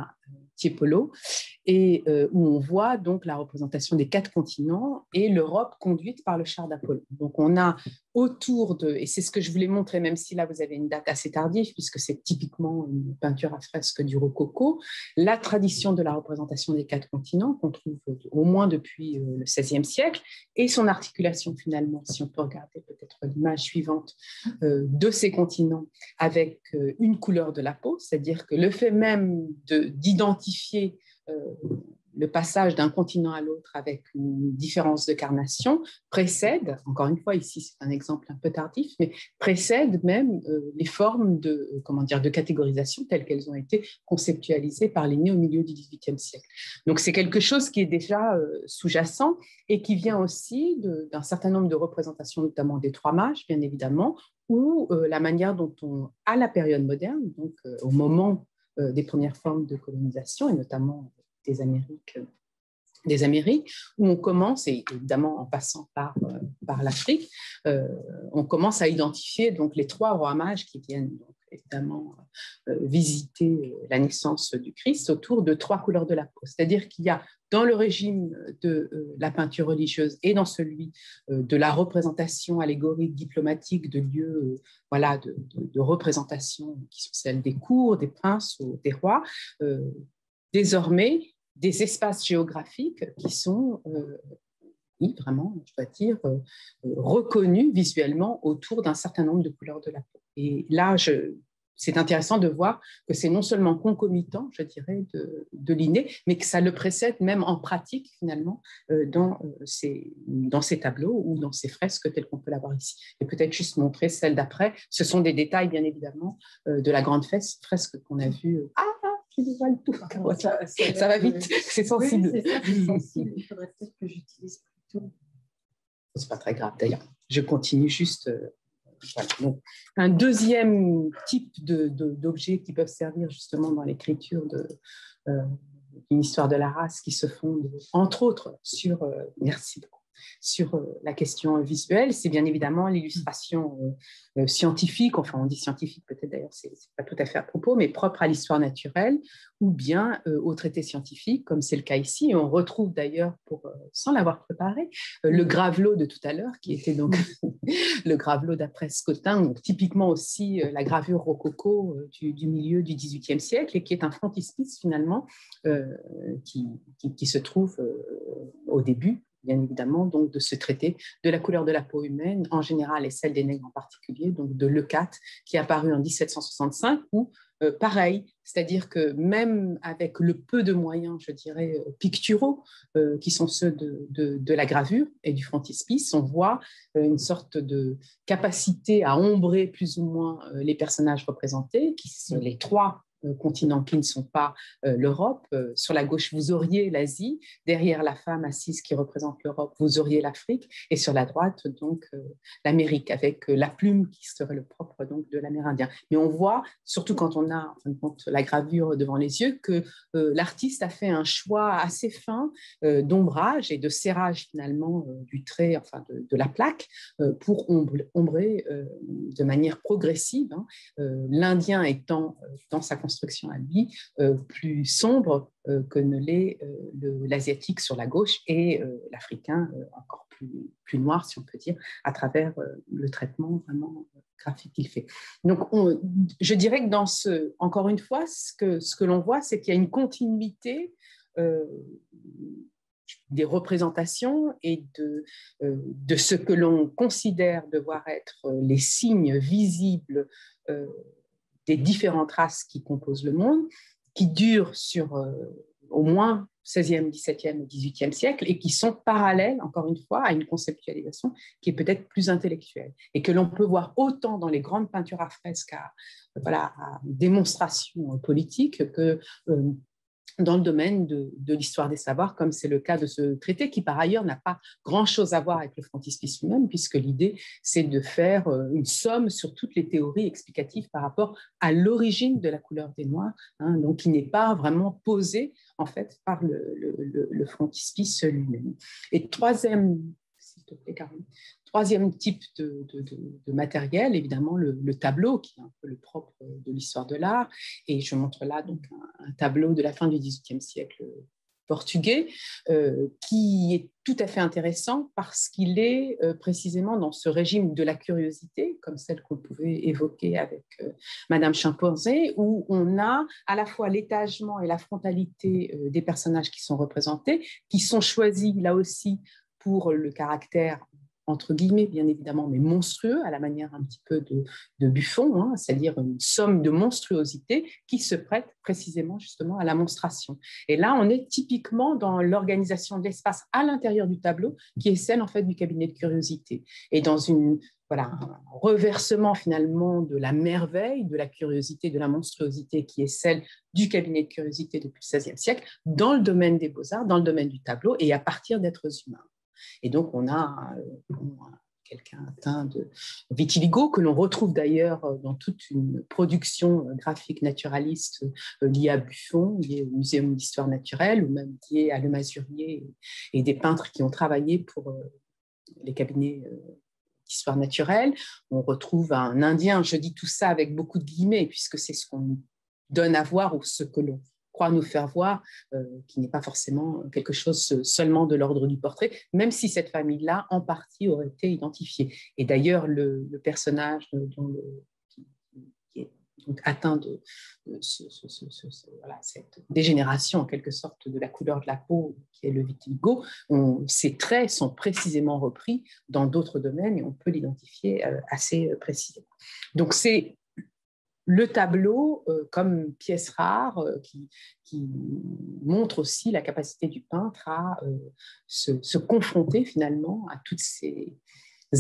Tiepolo, et euh, où on voit donc la représentation des quatre continents et l'Europe conduite par le char d'Apollon. Donc on a autour de, et c'est ce que je voulais montrer, même si là vous avez une date assez tardive, puisque c'est typiquement une peinture à fresque du rococo, la tradition de la représentation des quatre continents qu'on trouve au moins depuis le seizième siècle, et son articulation finalement, si on peut regarder peut-être l'image suivante, euh, de ces continents avec euh, une couleur de la peau, c'est-à-dire que le fait même d'identifier Euh, le passage d'un continent à l'autre avec une différence de carnation précède, encore une fois ici c'est un exemple un peu tardif, mais précède même euh, les formes de, euh, comment dire, de catégorisation telles qu'elles ont été conceptualisées par les nés au milieu du dix-huitième siècle. Donc c'est quelque chose qui est déjà euh, sous-jacent et qui vient aussi d'un certain nombre de représentations, notamment des trois mages, bien évidemment, ou euh, la manière dont on, à la période moderne, donc euh, au moment euh, des premières formes de colonisation et notamment des Amériques, des Amériques, où on commence, et évidemment en passant par, par l'Afrique, euh, on commence à identifier donc, les trois rois mages qui viennent donc, évidemment euh, visiter la naissance du Christ autour de trois couleurs de la peau. C'est-à-dire qu'il y a dans le régime de euh, la peinture religieuse et dans celui euh, de la représentation allégorique, diplomatique, de lieux euh, voilà, de, de, de représentation qui sont celles des cours, des princes ou des rois, euh, désormais des espaces géographiques qui sont, euh, oui, vraiment, je dois dire, euh, reconnus visuellement autour d'un certain nombre de couleurs de la peau. Et là, c'est intéressant de voir que c'est non seulement concomitant, je dirais, de, de l'inné, mais que ça le précède même en pratique, finalement, euh, dans, euh, ces, dans ces tableaux ou dans ces fresques telles qu'on peut l'avoir ici. Et peut-être juste montrer celle d'après. Ce sont des détails, bien évidemment, euh, de la grande fresque qu'on a vue. Euh, ah Tout. Comment ça, ça, ça va vite, euh, c'est sensible. Oui, c'est sensible. Il faudrait peut-être que j'utilise plutôt. C'est pas très grave d'ailleurs. Je continue juste. Euh, voilà. Donc, un deuxième type d'objets qui peuvent servir justement dans l'écriture de euh, une histoire de la race qui se fonde entre autres sur. Euh, merci beaucoup. sur la question visuelle, c'est bien évidemment l'illustration scientifique, enfin on dit scientifique peut-être d'ailleurs, c'est pas tout à fait à propos, mais propre à l'histoire naturelle, ou bien euh, aux traités scientifiques, comme c'est le cas ici. Et on retrouve d'ailleurs, pour, euh, sans l'avoir préparé, euh, le Gravelot de tout à l'heure, qui était donc le Gravelot d'après Scotin, donc typiquement aussi euh, la gravure rococo euh, du, du milieu du dix-huitième siècle, et qui est un frontispice finalement euh, qui, qui, qui se trouve euh, au début, bien évidemment, donc, de ce traité de la couleur de la peau humaine en général et celle des nègres en particulier, donc de Leucate, qui est apparu en dix-sept cent soixante-cinq, où euh, pareil, c'est-à-dire que même avec le peu de moyens, je dirais, picturaux, euh, qui sont ceux de, de, de la gravure et du frontispice, on voit une sorte de capacité à ombrer plus ou moins les personnages représentés, qui sont les trois continents qui ne sont pas euh, l'Europe. Euh, sur la gauche, vous auriez l'Asie, derrière la femme assise qui représente l'Europe, vous auriez l'Afrique, et sur la droite, donc, euh, l'Amérique, avec euh, la plume qui serait le propre donc, de l'Amérindien. Mais on voit, surtout quand on a en fin de compte, la gravure devant les yeux, que euh, l'artiste a fait un choix assez fin euh, d'ombrage et de serrage, finalement, euh, du trait, enfin, de, de la plaque, euh, pour ombre, ombrer euh, de manière progressive, hein, euh, l'Indien étant euh, dans sa construction à lui, euh, plus sombre euh, que ne l'est euh, l'asiatique sur la gauche et euh, l'africain euh, encore plus, plus noir, si on peut dire, à travers euh, le traitement vraiment graphique qu'il fait. Donc, on, je dirais que dans ce, encore une fois, ce que, ce que l'on voit, c'est qu'il y a une continuité euh, des représentations et de, euh, de ce que l'on considère devoir être les signes visibles euh, des différentes races qui composent le monde, qui durent sur euh, au moins seizième, dix-septième et dix-huitième siècle et qui sont parallèles, encore une fois, à une conceptualisation qui est peut-être plus intellectuelle et que l'on peut voir autant dans les grandes peintures à fresques à, voilà, à démonstration politique que euh, dans le domaine de, de l'histoire des savoirs, comme c'est le cas de ce traité, qui par ailleurs n'a pas grand-chose à voir avec le frontispice lui-même, puisque l'idée, c'est de faire une somme sur toutes les théories explicatives par rapport à l'origine de la couleur des Noirs, hein, donc qui n'est pas vraiment posée, en fait, par le, le, le, le frontispice lui-même. Et troisième, s'il te plaît, Caroline. Troisième type de, de, de, de matériel, évidemment, le, le tableau, qui est un peu le propre de l'histoire de l'art. Et je montre là donc un, un tableau de la fin du dix-huitième siècle portugais, euh, qui est tout à fait intéressant parce qu'il est euh, précisément dans ce régime de la curiosité, comme celle qu'on pouvait évoquer avec euh, Madame Chimpanzée, où on a à la fois l'étagement et la frontalité euh, des personnages qui sont représentés, qui sont choisis là aussi pour le caractère entre guillemets, bien évidemment, mais monstrueux, à la manière un petit peu de, de Buffon, hein, c'est-à-dire une somme de monstruosité qui se prête précisément, justement, à la monstration. Et là, on est typiquement dans l'organisation de l'espace à l'intérieur du tableau, qui est celle, en fait, du cabinet de curiosité. Et dans une... Voilà, un reversement finalement de la merveille, de la curiosité, de la monstruosité qui est celle du cabinet de curiosité depuis le seizième siècle dans le domaine des beaux-arts, dans le domaine du tableau et à partir d'êtres humains. Et donc on a euh, quelqu'un atteint de vitiligo que l'on retrouve d'ailleurs dans toute une production graphique naturaliste liée à Buffon, liée au Muséum d'histoire naturelle ou même liée à Le Masurier et des peintres qui ont travaillé pour euh, les cabinets euh, histoire naturelle, on retrouve un Indien, je dis tout ça avec beaucoup de guillemets, puisque c'est ce qu'on nous donne à voir ou ce que l'on croit nous faire voir, euh, qui n'est pas forcément quelque chose seulement de l'ordre du portrait, même si cette famille-là, en partie, aurait été identifiée. Et d'ailleurs, le, le personnage dont le, qui, qui est donc atteint de, de ce, ce, ce, ce, ce, voilà, cette dégénération, en quelque sorte, de la couleur de la peau, qui est le vitiligo, on, ces traits sont précisément repris dans d'autres domaines et on peut l'identifier assez précisément. Donc, c'est le tableau euh, comme pièce rare euh, qui, qui montre aussi la capacité du peintre à euh, se, se confronter finalement à toutes ces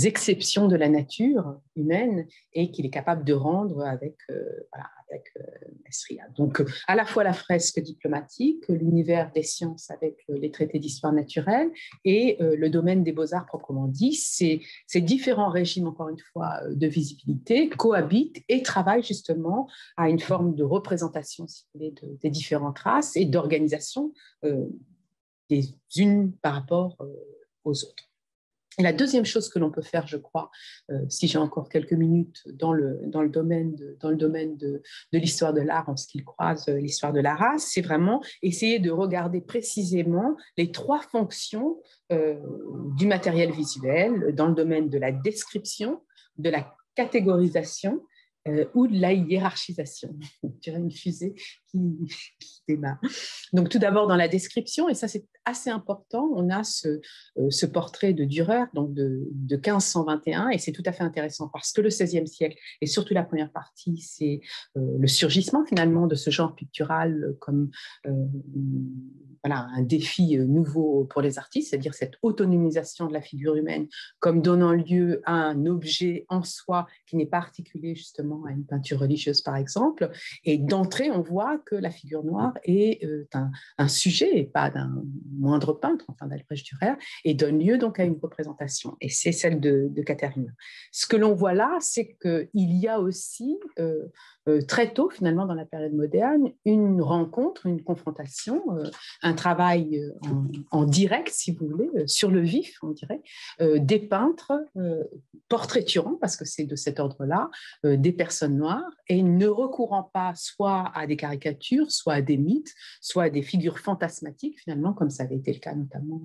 exceptions de la nature humaine et qu'il est capable de rendre avec, euh, voilà, avec euh, Esria. Donc, à la fois la fresque diplomatique, l'univers des sciences avec euh, les traités d'histoire naturelle et euh, le domaine des beaux-arts proprement dit, ces, ces différents régimes, encore une fois, de visibilité cohabitent et travaillent justement à une forme de représentation, si vous voulez, de, des différentes races et d'organisation euh, des unes par rapport euh, aux autres. La deuxième chose que l'on peut faire, je crois, euh, si j'ai encore quelques minutes dans le, dans le domaine de, dans le domaine de, de l'histoire de l'art, en ce qu'il croise euh, l'histoire de la race, c'est vraiment essayer de regarder précisément les trois fonctions euh, du matériel visuel dans le domaine de la description, de la catégorisation euh, ou de la hiérarchisation. Je dirais une fusée qui, qui démarre. Donc tout d'abord dans la description, et ça c'est assez important, on a ce, ce portrait de Dürer, donc de, de quinze cent vingt et un, et c'est tout à fait intéressant parce que le seizième siècle, et surtout la première partie, c'est euh, le surgissement finalement de ce genre pictural comme euh, voilà, un défi nouveau pour les artistes, c'est-à-dire cette autonomisation de la figure humaine comme donnant lieu à un objet en soi qui n'est pas articulé justement à une peinture religieuse par exemple, et d'entrée on voit que la figure noire est euh, un, un sujet et pas d'un moindre peintre, enfin d'Albrecht Dürer, et donne lieu donc à une représentation, et c'est celle de, de Katharina. Ce que l'on voit là, c'est qu'il y a aussi, euh, euh, très tôt finalement dans la période moderne, une rencontre, une confrontation, euh, un travail en, en direct, si vous voulez, euh, sur le vif, on dirait, euh, des peintres euh, portraiturant, parce que c'est de cet ordre-là, euh, des personnes noires, et ne recourant pas soit à des caricatures, soit à des mythes, soit à des figures fantasmatiques finalement, comme ça avait été le cas notamment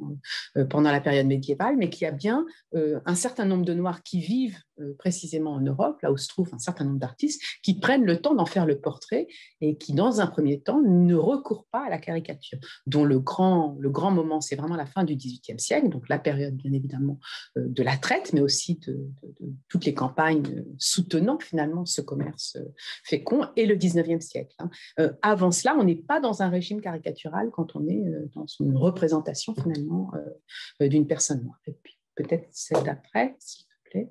euh, pendant la période médiévale, mais qu'il y a bien euh, un certain nombre de Noirs qui vivent euh, précisément en Europe, là où se trouve un certain nombre d'artistes, qui prennent le temps d'en faire le portrait et qui, dans un premier temps, ne recourent pas à la caricature, dont le grand, le grand moment, c'est vraiment la fin du dix-huitième siècle, donc la période bien évidemment euh, de la traite, mais aussi de, de, de toutes les campagnes soutenant finalement ce commerce euh, fécond, et le dix-neuvième siècle. Hein. Euh, avant cela, on n'est pas dans un régime caricatural quand on est euh, dans une représentation finalement euh, d'une personne noire. Et puis peut-être celle d'après, s'il vous plaît.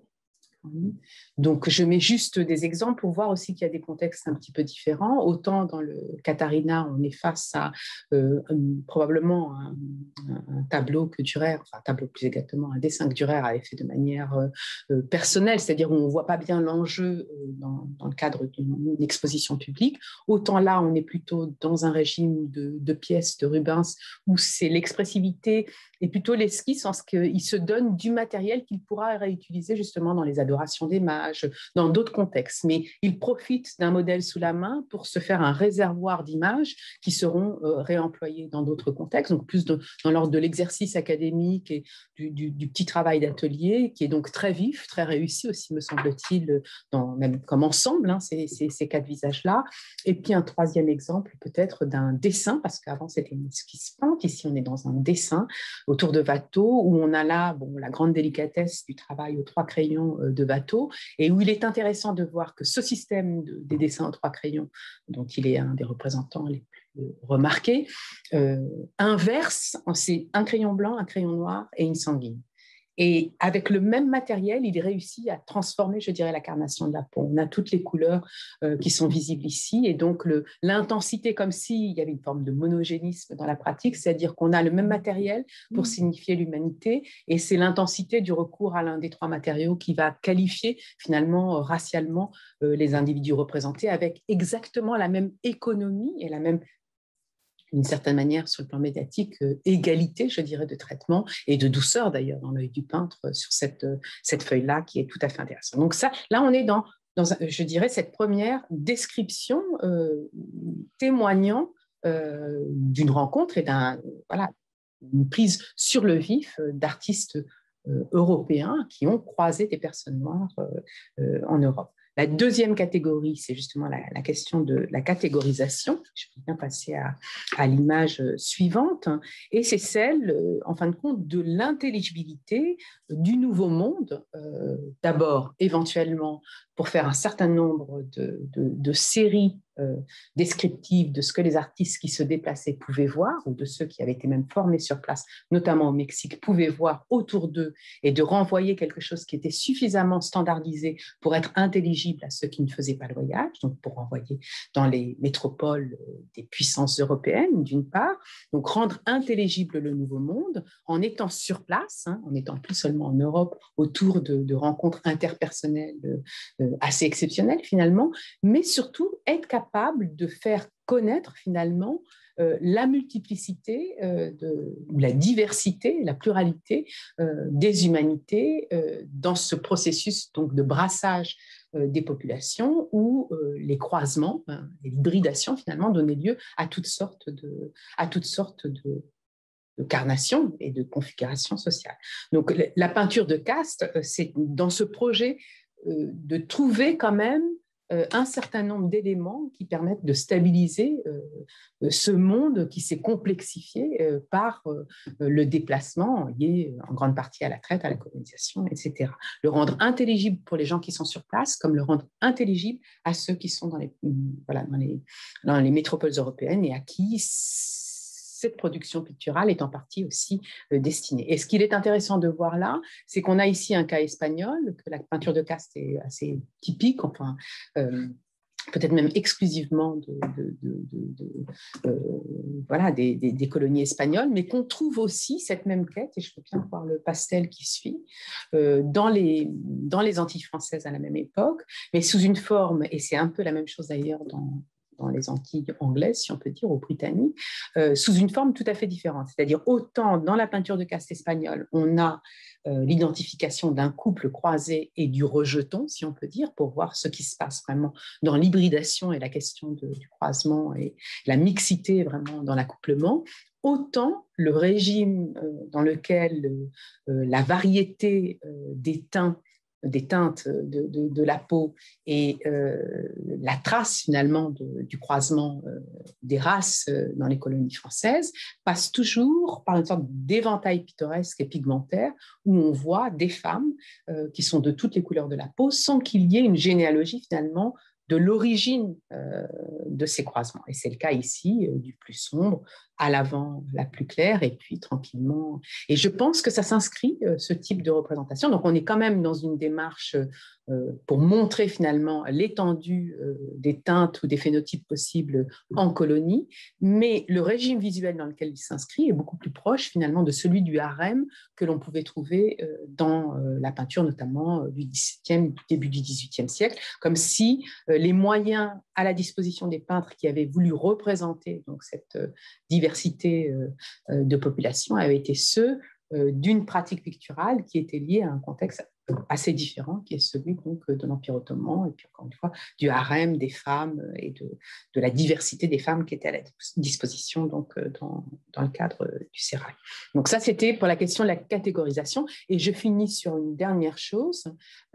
Donc je mets juste des exemples pour voir aussi qu'il y a des contextes un petit peu différents. Autant dans le Katharina, on est face à euh, un, probablement un, un tableau que Dürer, enfin un tableau plus exactement, un dessin que Dürer avait fait de manière euh, personnelle, c'est-à-dire où on ne voit pas bien l'enjeu euh, dans, dans le cadre d'une exposition publique. Autant là, on est plutôt dans un régime de, de pièces de Rubens où c'est l'expressivité et plutôt l'esquisse en ce qu'il se donne du matériel qu'il pourra réutiliser justement dans les ados. Des mages, dans d'autres contextes, mais il profite d'un modèle sous la main pour se faire un réservoir d'images qui seront euh, réemployées dans d'autres contextes, donc plus de, dans l'ordre de l'exercice académique et du, du, du petit travail d'atelier qui est donc très vif, très réussi aussi, me semble-t-il, même comme ensemble, hein, ces, ces, ces quatre visages-là. Et puis un troisième exemple peut-être d'un dessin, parce qu'avant c'était une esquisse peinte, ici on est dans un dessin autour de Watteau où on a là bon, la grande délicatesse du travail aux trois crayons euh, de de Watteau, et où il est intéressant de voir que ce système de, des dessins en trois crayons, dont il est un des représentants les plus remarqués, euh, inverse, c'est un crayon blanc, un crayon noir et une sanguine. Et avec le même matériel, il réussit à transformer, je dirais, la carnation de la peau. On a toutes les couleurs euh, qui sont visibles ici, et donc l'intensité, comme s'il y avait une forme de monogénisme dans la pratique, c'est-à-dire qu'on a le même matériel pour signifier l'humanité, et c'est l'intensité du recours à l'un des trois matériaux qui va qualifier finalement euh, racialement euh, les individus représentés, avec exactement la même économie et la même, d'une certaine manière, sur le plan médiatique, euh, égalité, je dirais, de traitement et de douceur, d'ailleurs, dans l'œil du peintre euh, sur cette, euh, cette feuille-là, qui est tout à fait intéressante. Donc ça, là, on est dans, dans je dirais, cette première description euh, témoignant euh, d'une rencontre et d'un, voilà, une prise sur le vif euh, d'artistes euh, européens qui ont croisé des personnes noires euh, euh, en Europe. La deuxième catégorie, c'est justement la, la question de la catégorisation. Je vais bien passer à, à l'image suivante. Et c'est celle, en fin de compte, de l'intelligibilité du nouveau monde. Euh, D'abord, éventuellement, pour faire un certain nombre de, de, de séries euh, descriptives de ce que les artistes qui se déplaçaient pouvaient voir, ou de ceux qui avaient été même formés sur place, notamment au Mexique, pouvaient voir autour d'eux, et de renvoyer quelque chose qui était suffisamment standardisé pour être intelligible à ceux qui ne faisaient pas le voyage, donc pour renvoyer dans les métropoles des puissances européennes, d'une part, donc rendre intelligible le nouveau monde en étant sur place, hein, en étant plus seulement en Europe, autour de, de rencontres interpersonnelles euh, assez exceptionnel finalement, mais surtout être capable de faire connaître finalement euh, la multiplicité euh, de, ou la diversité, la pluralité euh, des humanités euh, dans ce processus donc, de brassage euh, des populations où euh, les croisements, hein, les hybridations finalement donnaient lieu à toutes sortes de, à toutes sortes de de carnation et de configuration sociale. Donc la peinture de caste, c'est dans ce projet de trouver quand même un certain nombre d'éléments qui permettent de stabiliser ce monde qui s'est complexifié par le déplacement lié en grande partie à la traite, à la colonisation, et cetera. Le rendre intelligible pour les gens qui sont sur place, comme le rendre intelligible à ceux qui sont dans les, voilà, dans les, dans les métropoles européennes et à qui cette production picturale est en partie aussi euh, destinée. Et ce qu'il est intéressant de voir là, c'est qu'on a ici un cas espagnol, que la peinture de caste est assez typique, enfin, euh, peut-être même exclusivement de, de, de, de, de, euh, voilà, des, des, des colonies espagnoles, mais qu'on trouve aussi cette même quête, et je peux bien voir le pastel qui suit, euh, dans, les, dans les Antilles françaises à la même époque, mais sous une forme, et c'est un peu la même chose d'ailleurs dans dans les Antilles anglaises, si on peut dire, aux Britanniques, euh, sous une forme tout à fait différente. C'est-à-dire, autant dans la peinture de caste espagnole, on a euh, l'identification d'un couple croisé et du rejeton, si on peut dire, pour voir ce qui se passe vraiment dans l'hybridation et la question de, du croisement et la mixité vraiment dans l'accouplement. Autant le régime euh, dans lequel euh, la variété euh, des teints des teintes de, de, de la peau et euh, la trace finalement de, du croisement euh, des races euh, dans les colonies françaises passe toujours par une sorte d'éventail pittoresque et pigmentaire où on voit des femmes euh, qui sont de toutes les couleurs de la peau sans qu'il y ait une généalogie finalement de l'origine euh, de ces croisements. Et c'est le cas ici, euh, du plus sombre à l'avant, la plus claire, et puis tranquillement. Et je pense que ça s'inscrit, euh, ce type de représentation. Donc on est quand même dans une démarche euh, pour montrer finalement l'étendue euh, des teintes ou des phénotypes possibles en colonie, mais le régime visuel dans lequel il s'inscrit est beaucoup plus proche finalement de celui du harem que l'on pouvait trouver euh, dans euh, la peinture notamment euh, du dix-septième, début du dix-huitième siècle, comme si euh, les moyens à la disposition des peintres qui avaient voulu représenter donc, cette euh, diversité euh, de population avaient été ceux euh, d'une pratique picturale qui était liée à un contexte assez différent, qui est celui donc, de l'Empire ottoman, et puis encore une fois, du harem des femmes et de, de la diversité des femmes qui étaient à la disposition donc, dans, dans le cadre du sérail. Donc ça, c'était pour la question de la catégorisation. Et je finis sur une dernière chose,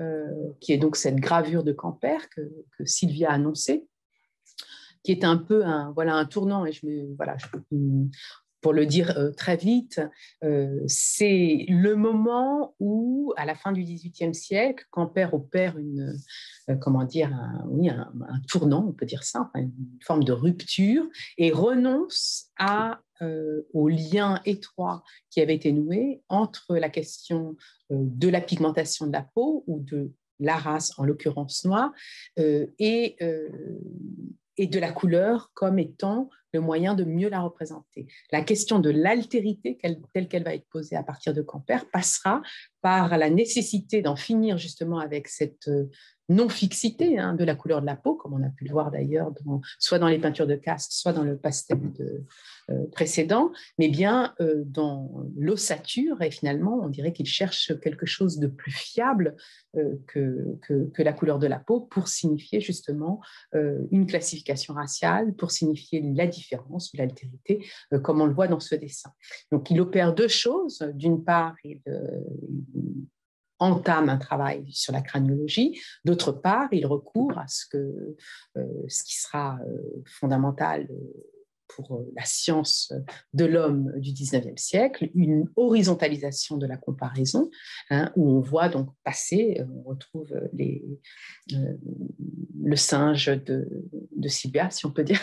euh, qui est donc cette gravure de Camper que, que Sylvia a annoncée, qui est un peu un, voilà, un tournant, et je me... Voilà, je, pour le dire euh, très vite, euh, c'est le moment où, à la fin du dix-huitième siècle, Camper opère une, euh, comment dire, un, oui, un, un tournant, on peut dire ça, enfin, une forme de rupture, et renonce à, euh, au lien étroit qui avait été noué entre la question euh, de la pigmentation de la peau ou de la race, en l'occurrence noire, euh, et... Euh, et de la couleur comme étant le moyen de mieux la représenter. La question de l'altérité telle qu'elle va être posée à partir de Camper passera par la nécessité d'en finir justement avec cette non-fixité hein, de la couleur de la peau, comme on a pu le voir d'ailleurs soit dans les peintures de caste, soit dans le pastel de, euh, précédent, mais bien euh, dans l'ossature, et finalement on dirait qu'il cherche quelque chose de plus fiable euh, que, que, que la couleur de la peau pour signifier justement euh, une classification raciale, pour signifier la différence ou l'altérité, euh, comme on le voit dans ce dessin. Donc il opère deux choses, d'une part il, euh, il entame un travail sur la craniologie, d'autre part, il recourt à ce, que, euh, ce qui sera euh, fondamental pour la science de l'homme du dix-neuvième siècle, une horizontalisation de la comparaison, hein, où on voit donc passer, on retrouve les, euh, le singe de, de Sylvia, si on peut dire,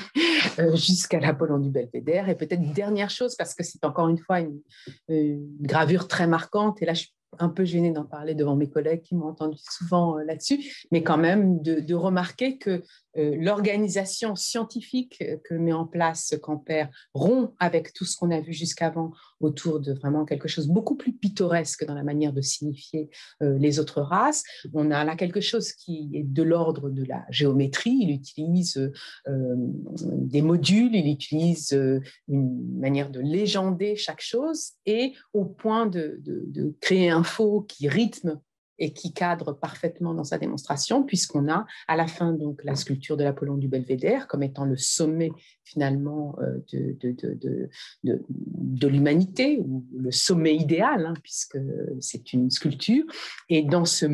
jusqu'à l'Apollon du Belvédère. Et peut-être une dernière chose, parce que c'est encore une fois une, une gravure très marquante, et là je un peu gênée d'en parler devant mes collègues qui m'ont entendu souvent là-dessus, mais quand même de, de remarquer que euh, l'organisation scientifique que met en place Camper rompt avec tout ce qu'on a vu jusqu'avant autour de vraiment quelque chose beaucoup plus pittoresque dans la manière de signifier euh, les autres races. On a là quelque chose qui est de l'ordre de la géométrie. Il utilise euh, euh, des modules, il utilise euh, une manière de légender chaque chose, et au point de, de, de créer un faux qui rythme et qui cadre parfaitement dans sa démonstration, puisqu'on a à la fin donc la sculpture de l'Apollon du Belvédère comme étant le sommet finalement de, de, de, de, de, de l'humanité, ou le sommet idéal, hein, puisque c'est une sculpture. Et dans, ce,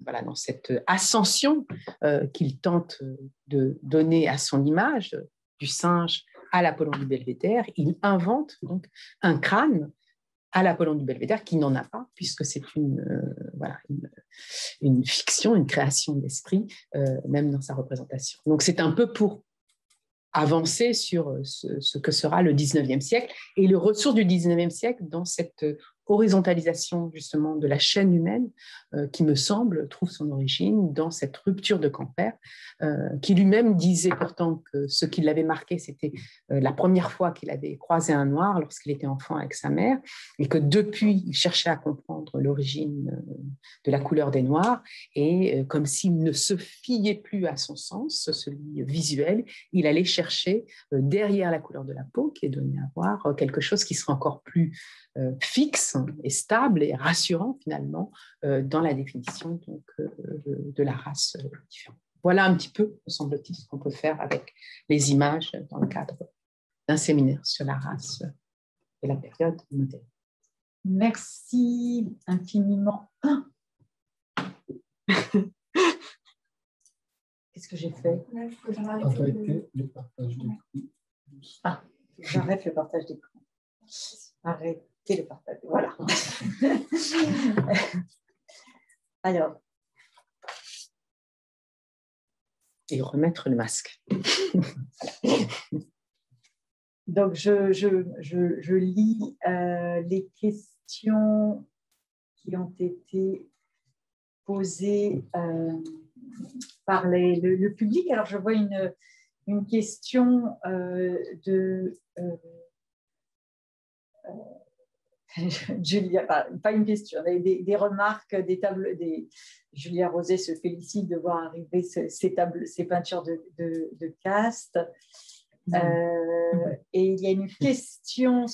voilà, dans cette ascension euh, qu'il tente de donner à son image, du singe à l'Apollon du Belvédère, il invente donc un crâne à l'Apollon du Belvédère, qui n'en a pas, puisque c'est une, euh, voilà, une, une fiction, une création d'esprit, euh, même dans sa représentation. Donc c'est un peu pour avancer sur ce, ce que sera le dix-neuvième siècle et le retour du dix-neuvième siècle dans cette horizontalisation justement de la chaîne humaine euh, qui, me semble, trouve son origine dans cette rupture de Camper, euh, qui lui-même disait pourtant que ce qui l'avait marqué, c'était euh, la première fois qu'il avait croisé un noir lorsqu'il était enfant avec sa mère, et que depuis, il cherchait à comprendre l'origine euh, de la couleur des noirs, et euh, comme s'il ne se fiait plus à son sens, celui visuel, il allait chercher euh, derrière la couleur de la peau, qui est donnée à voir, euh, quelque chose qui serait encore plus euh, fixe et stable et rassurant finalement euh, dans la définition donc, euh, de la race euh, différente. Voilà un petit peu, me semble-t-il, ce qu'on peut faire avec les images dans le cadre d'un séminaire sur la race euh, de la période moderne. Merci infiniment. Qu'est-ce que j'ai fait? Arrêtez le partage d'écran. Ah, j'arrête le partage d'écran. Arrête. Qui le partage, voilà. Alors. Et remettre le masque. Donc, je, je, je, je lis euh, les questions qui ont été posées euh, par les, le, le public. Alors, je vois une, une question euh, de... Euh, euh, Julia, pas, pas une question, des, des remarques, des tables. Des, Julia Rosé se félicite de voir arriver ce, ces, tables, ces peintures de, de, de caste. Mmh. Euh, mmh. Et il y a une question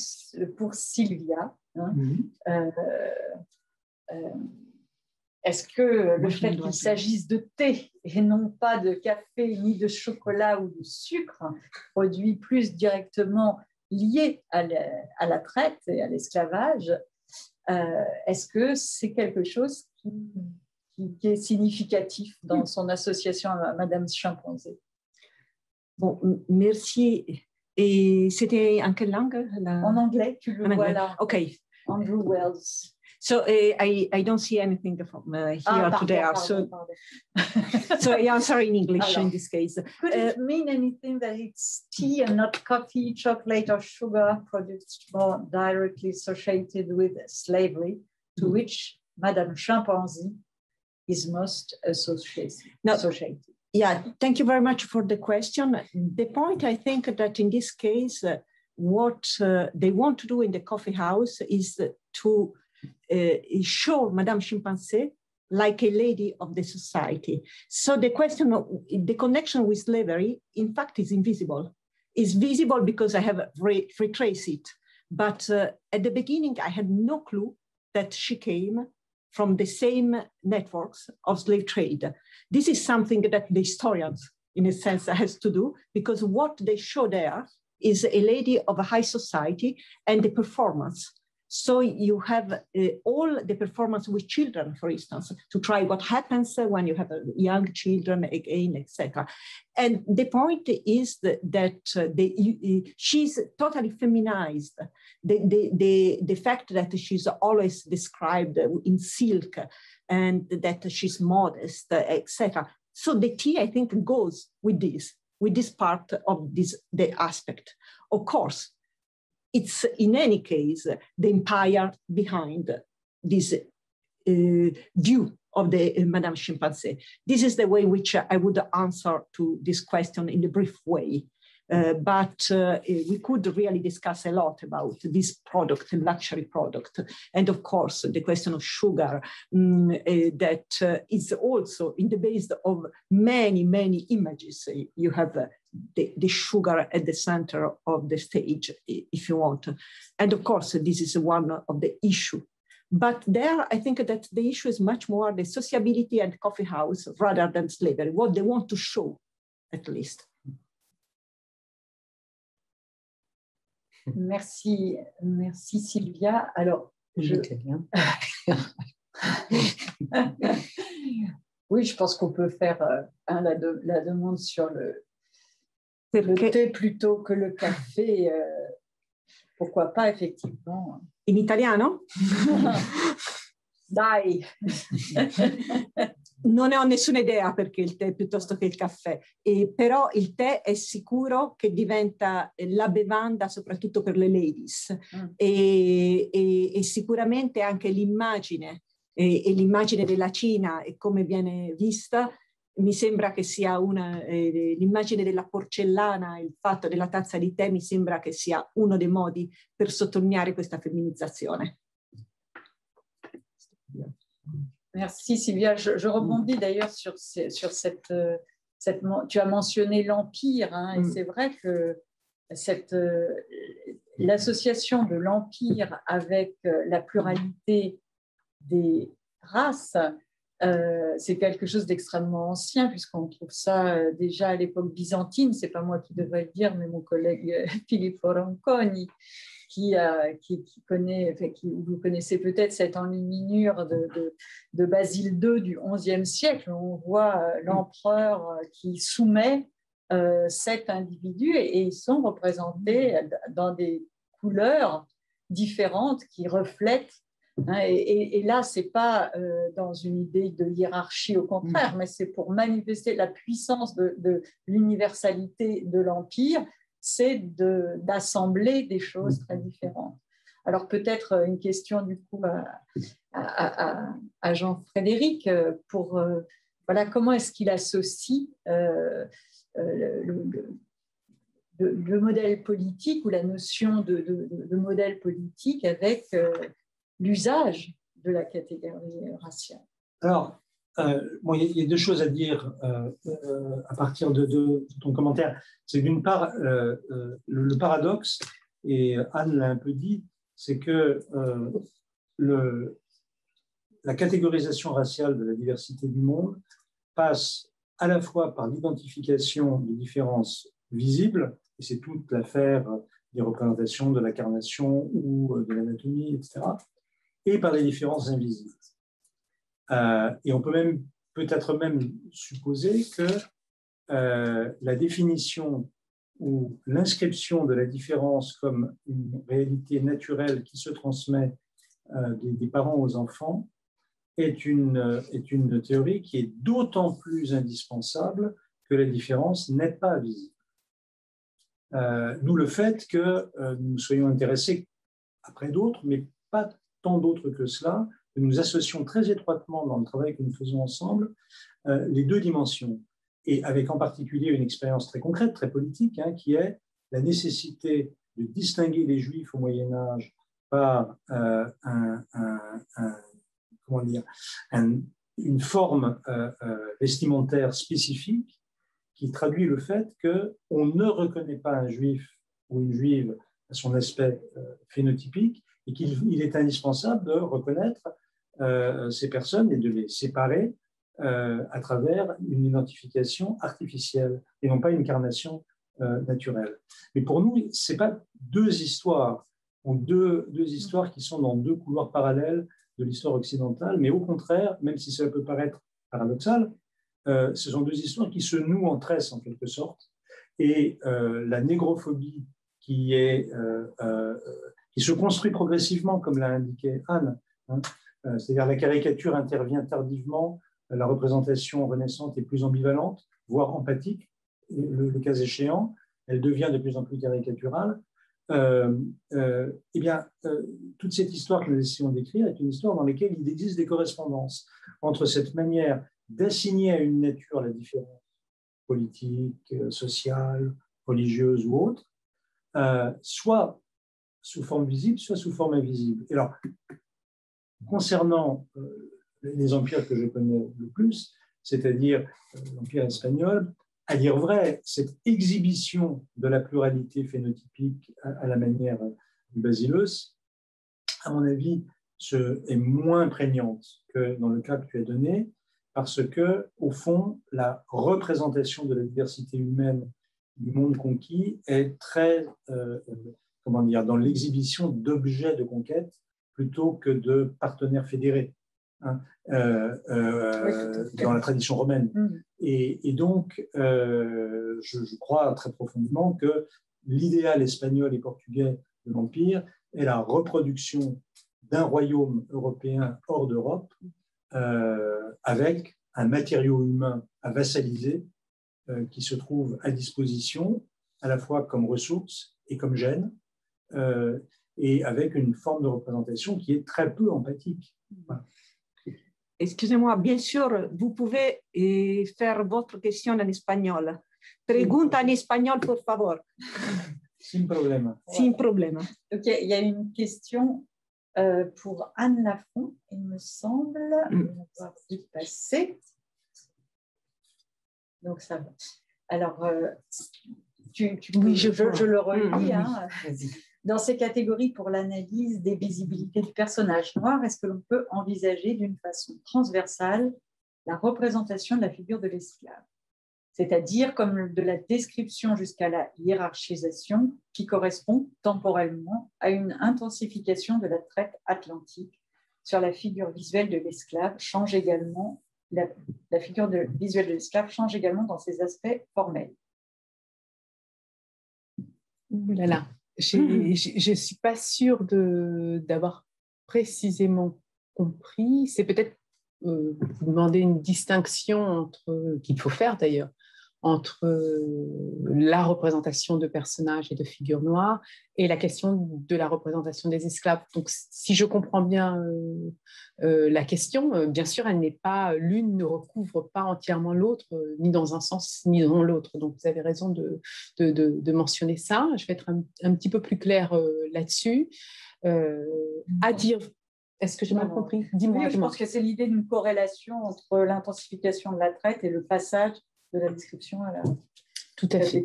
pour Sylvia. Hein. Mmh. Euh, euh, Est-ce que le fait qu'il s'agisse de thé et non pas de café, ni de chocolat ou de sucre, produit plus directement lié à la, à la traite et à l'esclavage, est-ce euh, que c'est quelque chose qui, qui, qui est significatif dans son association à Madame Chimpanzée? Bon, merci. Et c'était en quelle langue? La... En anglais, tu le vois là. OK. Andrew Wells. So uh, I, I don't see anything from uh, here ah, today. Pardon, pardon, so, so yeah, I'm sorry in English Alors, in this case. Could uh, it mean anything that it's tea and not coffee, chocolate or sugar products more directly associated with slavery, to mm. which Madame Chimpanzee is most associated? No. associated? Yeah, thank you very much for the question. The point I think that in this case, uh, what uh, they want to do in the coffee house is uh, to Uh, show Madame Chimpanzee like a lady of the society. So the question of the connection with slavery, in fact, is invisible. It's visible because I have re retraced it. But uh, at the beginning, I had no clue that she came from the same networks of slave trade. This is something that the historians, in a sense, has to do, because what they show there is a lady of a high society and the performance. So you have uh, all the performance with children, for instance, to try what happens when you have uh, young children again, et cetera. And the point is that, that uh, the, uh, she's totally feminized. The, the, the, the fact that she's always described in silk and that she's modest, et cetera. So the tea, I think, goes with this, with this part of this the aspect. Of course, it's, in any case, the empire behind this uh, view of the uh, Madame Chimpanzée. This is the way in which I would answer to this question in a brief way. Uh, but uh, we could really discuss a lot about this product, luxury product, and of course the question of sugar um, uh, that uh, is also in the base of many, many images. You have uh, the, the sugar at the center of the stage, if you want. And of course, this is one of the issues. But there, I think that the issue is much more the sociability and coffee house rather than slavery, what they want to show, at least. Merci, merci Sylvia. Alors, je... oui, je pense qu'on peut faire hein, la, de, la demande sur le, le thé plutôt que le café. Euh, pourquoi pas, effectivement. In italiano? Dai! Non ne ho nessuna idea perché il tè piuttosto che il caffè, e però il tè è sicuro che diventa la bevanda soprattutto per le ladies mm. e, e, e sicuramente anche l'immagine e, e l'immagine della Cina e come viene vista mi sembra che sia una eh, l'immagine della porcellana, il fatto della tazza di tè mi sembra che sia uno dei modi per sottolineare questa femminizzazione. Merci Sylvia. Je, je rebondis d'ailleurs sur, sur cette, cette... Tu as mentionné l'Empire, hein, et mm. c'est vrai que euh, l'association de l'Empire avec la pluralité des races, euh, c'est quelque chose d'extrêmement ancien, puisqu'on trouve ça déjà à l'époque byzantine. Ce n'est pas moi qui devrais le dire, mais mon collègue Filippo Ronconi, Qui, euh, qui, qui connaît, enfin, qui, vous connaissez peut-être cette enluminure de, de, de Basile deux du onzième siècle, où on voit l'empereur qui soumet euh, sept individus et, et ils sont représentés dans des couleurs différentes qui reflètent. Hein, et, et, et là, ce n'est pas euh, dans une idée de hiérarchie, au contraire, mais c'est pour manifester la puissance de, de l'universalité de l'Empire, c'est d'assembler de, des choses très différentes. Alors peut-être une question du coup à, à, à, à Jean-Frédéric pour euh, voilà, comment est-ce qu'il associe euh, euh, le, le, le modèle politique ou la notion de, de, de modèle politique avec euh, l'usage de la catégorie raciale? Alors, Euh, bon, il y a deux choses à dire euh, euh, à partir de, de, de ton commentaire. C'est d'une part euh, euh, le, le paradoxe, et Anne l'a un peu dit, c'est que euh, le, la catégorisation raciale de la diversité du monde passe à la fois par l'identification des différences visibles, et c'est toute l'affaire des représentations de la carnation ou de l'anatomie, et cetera, et par les différences invisibles. Euh, et on peut même peut-être même supposer que euh, la définition ou l'inscription de la différence comme une réalité naturelle qui se transmet euh, des, des parents aux enfants est une, euh, est une théorie qui est d'autant plus indispensable que la différence n'est pas visible. Euh, D'où le fait que euh, nous soyons intéressés après d'autres, mais pas tant d'autres que cela, que nous associons très étroitement dans le travail que nous faisons ensemble, euh, les deux dimensions, et avec en particulier une expérience très concrète, très politique, hein, qui est la nécessité de distinguer les Juifs au Moyen-Âge par euh, un, un, un, comment dire, un, une forme euh, euh, vestimentaire spécifique qui traduit le fait qu'on ne reconnaît pas un Juif ou une Juive à son aspect euh, phénotypique, et qu'il est indispensable de reconnaître euh, ces personnes et de les séparer euh, à travers une identification artificielle et non pas une carnation euh, naturelle. Mais pour nous, ce n'est pas deux histoires, ou deux, deux histoires qui sont dans deux couloirs parallèles de l'histoire occidentale, mais au contraire, même si ça peut paraître paradoxal, euh, ce sont deux histoires qui se nouent en tresse en quelque sorte, et euh, la négrophobie qui est... Euh, euh, qui se construit progressivement, comme l'a indiqué Anne, hein, euh, c'est-à-dire la caricature intervient tardivement, la représentation renaissante est plus ambivalente, voire empathique, et le, le cas échéant, elle devient de plus en plus caricaturale, euh, euh, eh bien, euh, toute cette histoire que nous essayons d'écrire est une histoire dans laquelle il existe des correspondances entre cette manière d'assigner à une nature la différence politique, sociale, religieuse ou autre, euh, soit sous forme visible, soit sous forme invisible. Et alors, concernant euh, les empires que je connais le plus, c'est-à-dire euh, l'empire espagnol, à dire vrai, cette exhibition de la pluralité phénotypique à, à la manière du Basileus, à mon avis, ce, est moins prégnante que dans le cas que tu as donné, parce que, au fond, la représentation de la diversité humaine du monde conquis est très, euh, comment dire, dans l'exhibition d'objets de conquête plutôt que de partenaires fédérés, hein, euh, euh, oui, dans la tradition romaine. Mmh. Et, et donc, euh, je, je crois très profondément que l'idéal espagnol et portugais de l'Empire est la reproduction d'un royaume européen hors d'Europe, Euh, avec un matériau humain à vassaliser euh, qui se trouve à disposition à la fois comme ressource et comme gène, euh, et avec une forme de représentation qui est très peu empathique. Voilà. Excusez-moi, bien sûr, vous pouvez eh, faire votre question en espagnol. Pregunta en espagnol, por favor. Sin problema. Sin problema. Ok, il y a une question Euh, pour Anne Lafont, il me semble, on va y passer. Donc ça va. Alors, euh, tu, tu, oui, je, je, je le relis. Hein. Dans ces catégories pour l'analyse des visibilités du personnage noir, est-ce que l'on peut envisager d'une façon transversale la représentation de la figure de l'esclave, c'est-à-dire comme de la description jusqu'à la hiérarchisation qui correspond temporellement à une intensification de la traite atlantique sur la figure visuelle de l'esclave change également, la, la figure de, visuelle de l'esclave change également dans ses aspects formels. Ouh là là, mmh. Je ne suis pas sûre d'avoir précisément compris, c'est peut-être euh, vous demandez une distinction entre, qu'il faut faire d'ailleurs, entre la représentation de personnages et de figures noires et la question de la représentation des esclaves. Donc, si je comprends bien euh, euh, la question, euh, bien sûr, elle n'est pas, l'une ne recouvre pas entièrement l'autre, euh, ni dans un sens, ni dans l'autre. Donc, vous avez raison de, de, de, de mentionner ça. Je vais être un, un petit peu plus claire euh, là-dessus. Euh, à dire... Est-ce que j'ai mal compris? Dis-moi. Oui, je pense que c'est l'idée d'une corrélation entre l'intensification de la traite et le passage de la description à la... Tout à fait.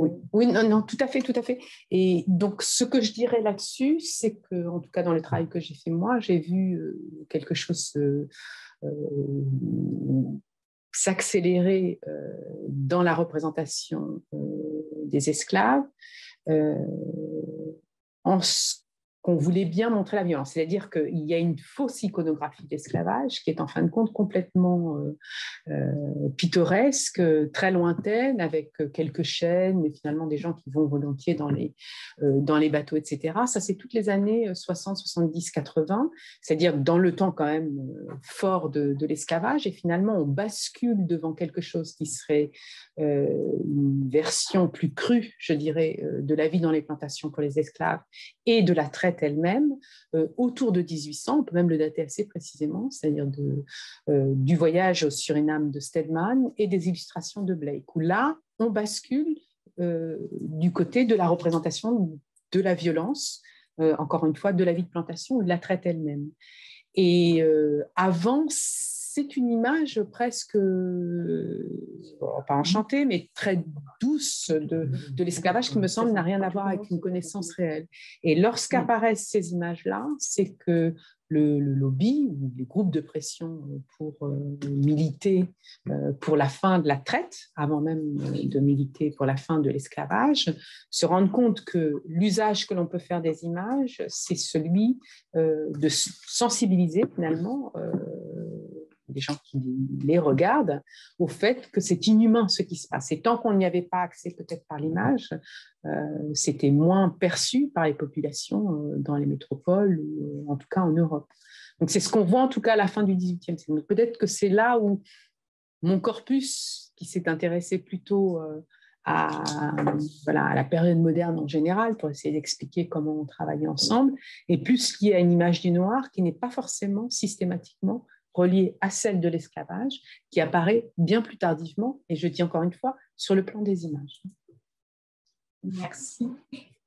Oui, oui non, non, tout à fait, tout à fait. Et donc, ce que je dirais là-dessus, c'est que, en tout cas, dans le travail que j'ai fait moi, j'ai vu quelque chose euh, euh, s'accélérer euh, dans la représentation euh, des esclaves euh, en ce qu'on voulait bien montrer la violence, c'est-à-dire qu'il y a une fausse iconographie de l'esclavage qui est en fin de compte complètement euh, euh, pittoresque, très lointaine, avec quelques chaînes, mais finalement des gens qui vont volontiers dans les, euh, dans les bateaux, et cetera. Ça, c'est toutes les années soixante, soixante-dix, quatre-vingts, c'est-à-dire dans le temps quand même fort de, de l'esclavage, et finalement on bascule devant quelque chose qui serait euh, une version plus crue, je dirais, de la vie dans les plantations pour les esclaves et de la traite elle-même, euh, autour de mille huit cents, on peut même le dater assez précisément, c'est-à-dire euh, du voyage au Suriname de Stedman et des illustrations de Blake, où là, on bascule euh, du côté de la représentation de la violence, euh, encore une fois, de la vie de plantation ou de la traite elle-même. Et euh, avant, c'est une image presque, bon, pas enchantée, mais très douce de, de l'esclavage qui me semble n'a rien à voir avec une connaissance réelle. Et lorsqu'apparaissent ces images-là, c'est que le, le lobby, ou les groupes de pression pour euh, militer euh, pour la fin de la traite, avant même de militer pour la fin de l'esclavage, se rendent compte que l'usage que l'on peut faire des images, c'est celui euh, de sensibiliser finalement euh, des gens qui les regardent, au fait que c'est inhumain ce qui se passe. Et tant qu'on n'y avait pas accès peut-être par l'image, euh, c'était moins perçu par les populations euh, dans les métropoles, ou en tout cas en Europe. Donc c'est ce qu'on voit en tout cas à la fin du dix-huitième siècle. Peut-être que c'est là où mon corpus, qui s'est intéressé plutôt euh, à, voilà, à la période moderne en général, pour essayer d'expliquer comment on travaille ensemble, et plus lié à une image du noir qui n'est pas forcément systématiquement reliée à celle de l'esclavage, qui apparaît bien plus tardivement, et je dis encore une fois, sur le plan des images. Merci.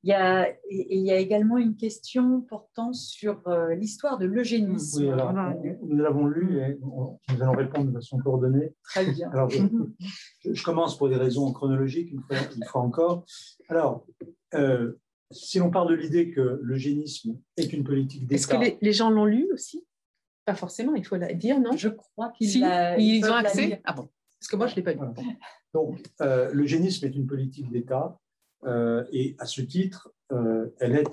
Il y a, et il y a également une question portant sur euh, l'histoire de l'eugénisme. Oui, alors, nous l'avons lu et on, nous allons répondre de façon coordonnée. Très bien. Alors, je, je commence pour des raisons chronologiques, une fois, une fois encore. Alors, euh, si l'on part de l'idée que l'eugénisme est une politique d'État… Est-ce que les, les gens l'ont lu aussi? Pas forcément, il faut la dire, non? Je crois qu'ils si, ils, ils ont accès. Ah bon? Parce que moi, je ne l'ai pas lu. Voilà. Donc, euh, l'eugénisme est une politique d'État. Euh, et à ce titre, euh, elle est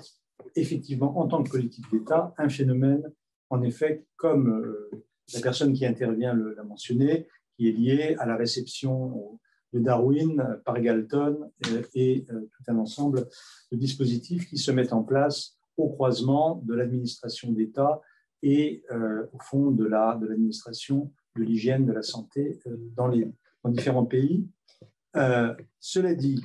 effectivement, en tant que politique d'État, un phénomène, en effet, comme euh, la personne qui intervient l'a mentionné, qui est liée à la réception de Darwin par Galton euh, et euh, tout un ensemble de dispositifs qui se mettent en place au croisement de l'administration d'État et, euh, au fond, de l'administration de l'hygiène, de, de la santé euh, dans, les, dans différents pays. Euh, cela dit,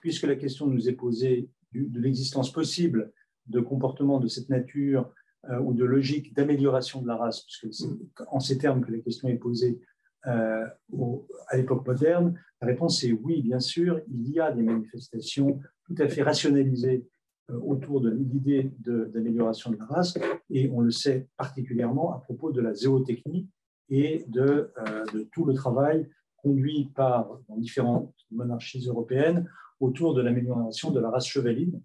puisque la question nous est posée de l'existence possible de comportements de cette nature euh, ou de logique d'amélioration de la race, puisque c'est en ces termes que la question est posée euh, au, à l'époque moderne, la réponse est oui, bien sûr, il y a des manifestations tout à fait rationalisées euh, autour de l'idée d'amélioration de, de la race, et on le sait particulièrement à propos de la zootechnie et de, euh, de tout le travail conduit par dans différentes monarchies européennes autour de l'amélioration de la race chevaline,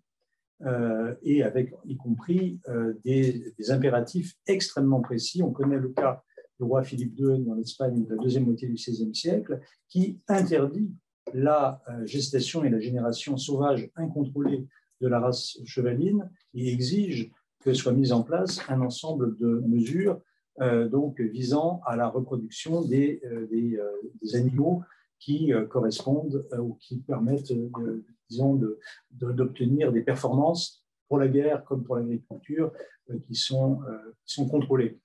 euh, et avec y compris euh, des, des impératifs extrêmement précis. On connaît le cas du roi Philippe deux en Espagne de la deuxième moitié du seizième siècle, qui interdit la euh, gestation et la génération sauvage incontrôlée de la race chevaline et exige que soit mis en place un ensemble de mesures euh, donc, visant à la reproduction des, euh, des, euh, des animaux qui euh, correspondent euh, ou qui permettent euh, disons, de, de, d'obtenir des performances pour la guerre comme pour l'agriculture euh, qui sont, euh, sont contrôlées.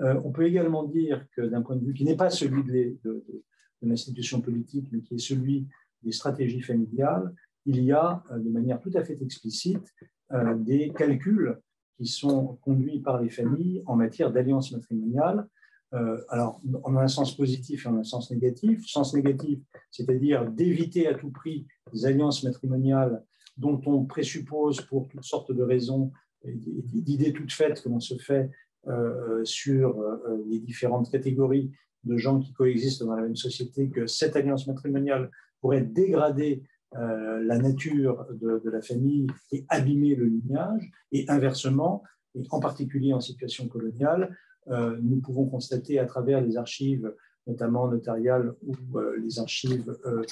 Euh, on peut également dire que d'un point de vue qui n'est pas celui de, de, de, de l'institution politique, mais qui est celui des stratégies familiales, il y a euh, de manière tout à fait explicite euh, des calculs qui sont conduits par les familles en matière d'alliance matrimoniale. Euh, alors, on a un sens positif et on a un sens négatif. Sens négatif, c'est-à-dire d'éviter à tout prix des alliances matrimoniales dont on présuppose pour toutes sortes de raisons, d'idées toutes faites que l'on se fait euh, sur euh, les différentes catégories de gens qui coexistent dans la même société, que cette alliance matrimoniale pourrait dégrader euh, la nature de, de la famille et abîmer le lignage. Et inversement, et en particulier en situation coloniale, Euh, nous pouvons constater à travers les archives, notamment notariales ou euh, les archives euh,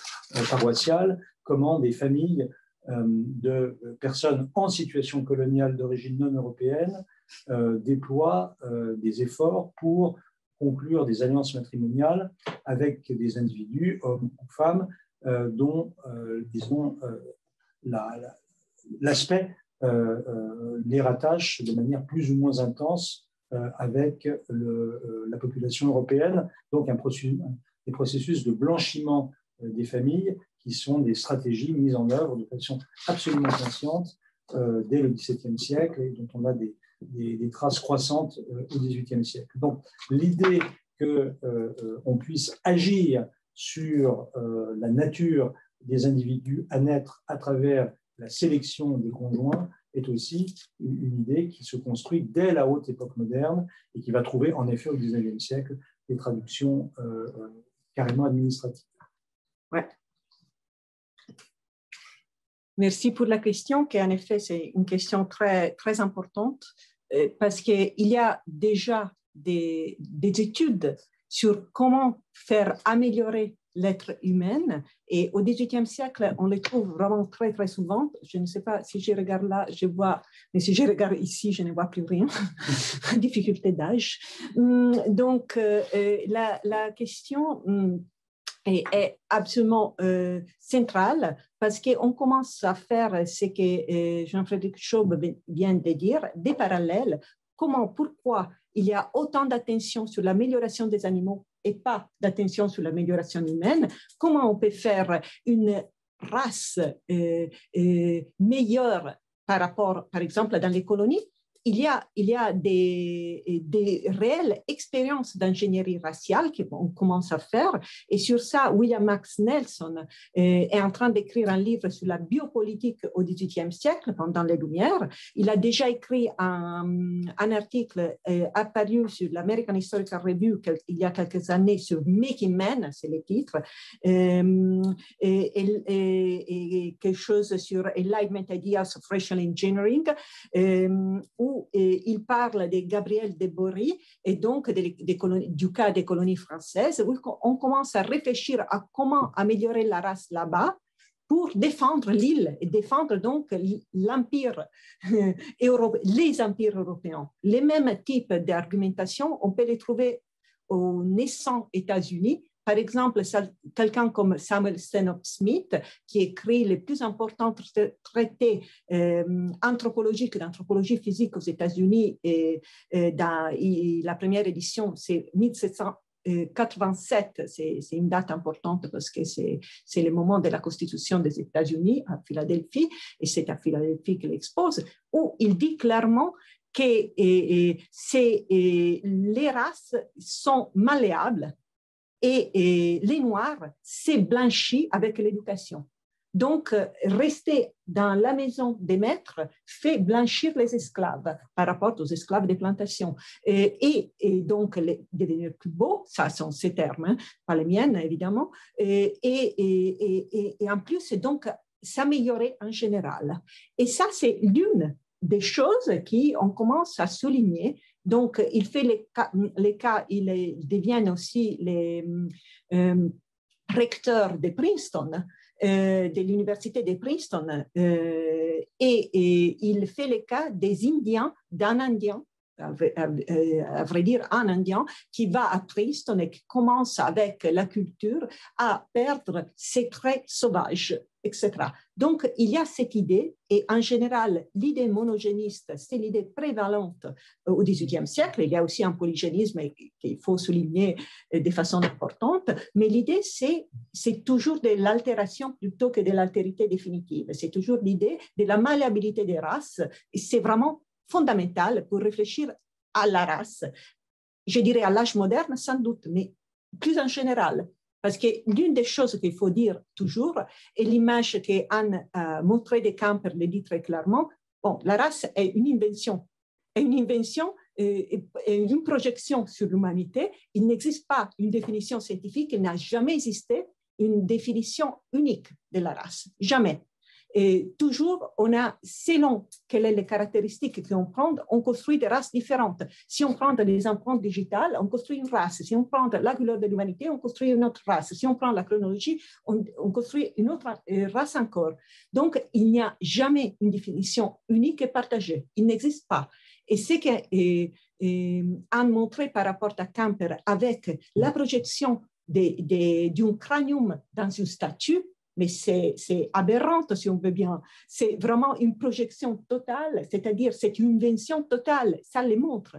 paroissiales, comment des familles euh, de personnes en situation coloniale d'origine non européenne euh, déploient euh, des efforts pour conclure des alliances matrimoniales avec des individus, hommes ou femmes, euh, dont, euh, disons, euh, la, la, l'aspect euh, euh, les rattache de manière plus ou moins intense avec le, la population européenne, donc un processus, des processus de blanchiment des familles qui sont des stratégies mises en œuvre de façon absolument consciente euh, dès le dix-septième siècle et dont on a des, des, des traces croissantes euh, au dix-huitième siècle. Donc l'idée qu'on euh, puisse agir sur euh, la nature des individus à naître à travers la sélection des conjoints est aussi une idée qui se construit dès la haute époque moderne et qui va trouver en effet au dix-neuvième siècle des traductions euh, carrément administratives. Ouais. Merci pour la question, qui en effet c'est une question très, très importante euh, parce qu'il y a déjà des, des études sur comment faire améliorer l'être humain, et au dix-huitième siècle, on les trouve vraiment très, très souvent. Je ne sais pas si je regarde là, je vois, mais si je regarde ici, je ne vois plus rien. Difficulté d'âge. Donc, euh, la, la question est, est absolument euh, centrale parce qu'on commence à faire ce que euh, Jean-Frédéric Schaub vient de dire, des parallèles. Comment, pourquoi il y a autant d'attention sur l'amélioration des animaux et pas d'attention sur l'amélioration humaine, comment on peut faire une race euh, euh, meilleure par rapport, par exemple, dans les colonies, il y a, il y a des, des réelles expériences d'ingénierie raciale qu'on commence à faire. Et sur ça, William Max Nelson euh, est en train d'écrire un livre sur la biopolitique au dix-huitième siècle, pendant les Lumières. Il a déjà écrit un, un article euh, apparu sur l'American Historical Review il y a quelques années sur Making Men, c'est le titre, euh, et, et, et, et quelque chose sur Enlightenment Ideas of Racial Engineering, euh, où Et il parle de Gabriel de Bory et donc des, des colonies, du cas des colonies françaises, où on commence à réfléchir à comment améliorer la race là-bas pour défendre l'île et défendre donc l'empire, euh, les empires européens. Les mêmes types d'argumentation, on peut les trouver aux naissants États-Unis. Par exemple, quelqu'un comme Samuel Stanhope Smith, qui écrit les plus importants traités euh, anthropologiques, d'anthropologie physique aux États-Unis, et, et dans, et la première édition, c'est mille sept cent quatre-vingt-sept, c'est une date importante parce que c'est le moment de la Constitution des États-Unis à Philadelphie, et c'est à Philadelphie qu'il expose, où il dit clairement que et, et, et les races sont malléables. Et, et les Noirs s'est blanchi avec l'éducation. Donc, rester dans la maison des maîtres fait blanchir les esclaves par rapport aux esclaves des plantations. Et, et, et donc, les, devenir plus beaux, ça sont ces termes, hein, pas les miennes, évidemment, et, et, et, et, et en plus, donc, s'améliorer en général. Et ça, c'est l'une des choses qu'on commence à souligner. Donc, il fait les cas, les cas ils deviennent aussi les euh, recteurs de Princeton, euh, de l'université de Princeton, euh, et, et il fait les cas des Indiens, d'un Indien, à vrai, à vrai dire un Indien, qui va à Princeton et qui commence avec la culture à perdre ses traits sauvages, et cetera. Donc, il y a cette idée, et en général, l'idée monogéniste, c'est l'idée prévalente au dix-huitième siècle. Il y a aussi un polygénisme qu'il faut souligner de façon importante, mais l'idée, c'est toujours de l'altération plutôt que de l'altérité définitive. C'est toujours l'idée de la malléabilité des races, et c'est vraiment fondamental pour réfléchir à la race. Je dirais à l'âge moderne, sans doute, mais plus en général. Parce que l'une des choses qu'il faut dire toujours, et l'image qu'Anne a montrée de Camper le dit très clairement, bon, la race est une invention, est une invention et une projection sur l'humanité. Il n'existe pas une définition scientifique, il n'a jamais existé une définition unique de la race, jamais. Et toujours, on a, selon quelles sont les caractéristiques qu'on prend, on construit des races différentes. Si on prend les empreintes digitales, on construit une race. Si on prend la couleur de l'humanité, on construit une autre race. Si on prend la chronologie, on, on construit une autre race encore. Donc, il n'y a jamais une définition unique et partagée. Il n'existe pas. Et ce qu'Anne montré par rapport à Camper avec la projection d'un cranium dans une statue, mais c'est aberrant, si on veut bien. C'est vraiment une projection totale, c'est-à-dire c'est une invention totale, ça les montre.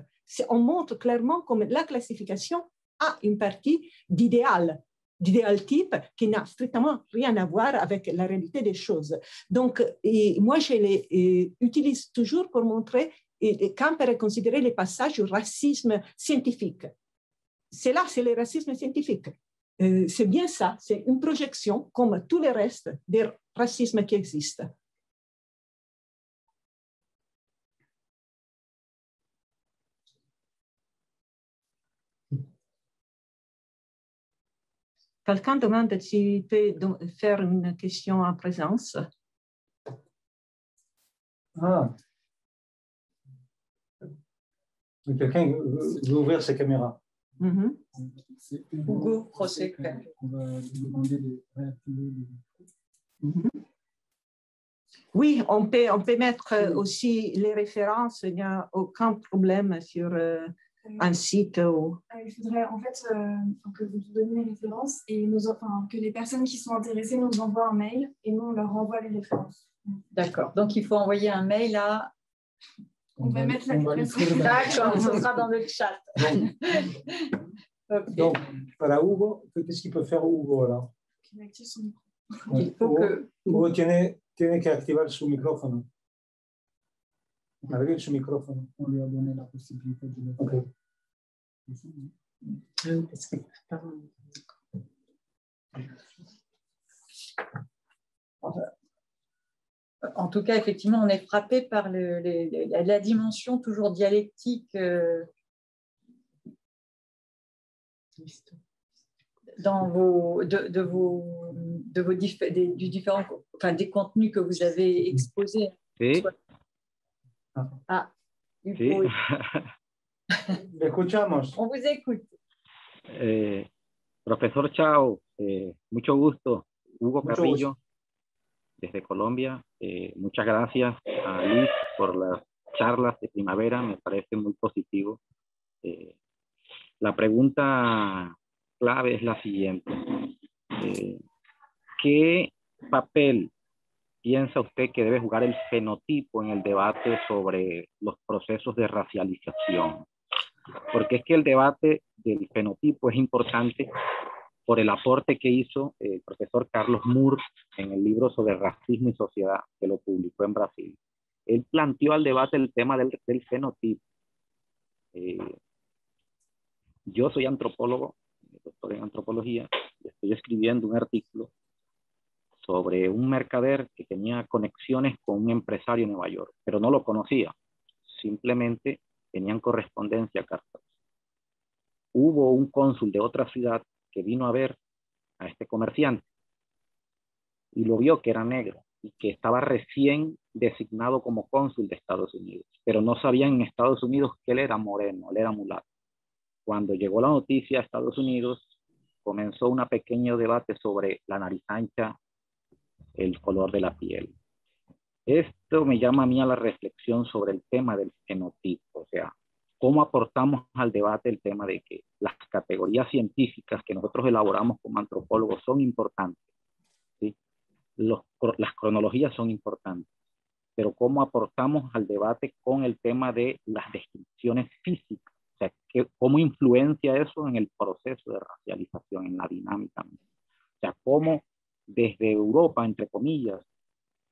On montre clairement comme la classification a une partie d'idéal, d'idéal type qui n'a strictement rien à voir avec la réalité des choses. Donc, et moi, je les et, utilise toujours pour montrer, et, et Camper est considéré le passage au racisme scientifique. C'est là, c'est le racisme scientifique. Euh, c'est bien ça, c'est une projection comme tous les restes des racismes qui existent. Quelqu'un demande s'il peut faire une question en présence. Ah. Quelqu'un veut ouvrir ses caméras. Mm-hmm. Hugo Procès. Oui, on peut, on peut mettre aussi les références, il n'y a aucun problème sur euh, un site. Ou... Il faudrait en fait euh, que vous donniez les références et nous, enfin, que les personnes qui sont intéressées nous envoient un mail et nous on leur envoie les références. D'accord, donc il faut envoyer un mail à... On, on va mettre la question. D'accord, ce sera dans le chat. Okay. Donc, voilà, Hugo, qu'est-ce qu'il peut faire Hugo là ? Qu'il active son micro. Il faut que... Hugo tiene, tiene que activar su micrófono. Abrir su micrófono. On lui a donné la possibilité de le faire. Okay. Est-ce que... Pardon. En tout cas, effectivement, on est frappé par le, le, la, la dimension toujours dialectique euh, dans vos, de, de vos, de vos dif, des, du différent, enfin, des contenus que vous avez exposés. Si. Soit... Ah, il faut... si. On vous écoute. Eh, professeur Chao, eh, mucho gusto. Hugo Carrillo, desde Colombia. Eh, muchas gracias a Luis por las charlas de primavera, me parece muy positivo. Eh, la pregunta clave es la siguiente. Eh, ¿Qué papel piensa usted que debe jugar el fenotipo en el debate sobre los procesos de racialización? Porque es que el debate del fenotipo es importante por el aporte que hizo el profesor Carlos Moore en el libro sobre racismo y sociedad, que lo publicó en Brasil. Él planteó al debate el tema del, del fenotipo. Eh, yo soy antropólogo, doctor en antropología, y estoy escribiendo un artículo sobre un mercader que tenía conexiones con un empresario en Nueva York, pero no lo conocía, simplemente tenían correspondencia, cartas. Hubo un cónsul de otra ciudad que vino a ver a este comerciante y lo vio que era negro y que estaba recién designado como cónsul de Estados Unidos, pero no sabían en Estados Unidos que él era moreno, él era mulato. Cuando llegó la noticia a Estados Unidos, comenzó un pequeño debate sobre la nariz ancha, el color de la piel. Esto me llama a mí a la reflexión sobre el tema del fenotipo, o sea, cómo aportamos al debate el tema de que las categorías científicas que nosotros elaboramos como antropólogos son importantes, ¿sí? Los, las cronologías son importantes, pero cómo aportamos al debate con el tema de las descripciones físicas, o sea, que, cómo influencia eso en el proceso de racialización, en la dinámica misma. O sea, cómo desde Europa, entre comillas,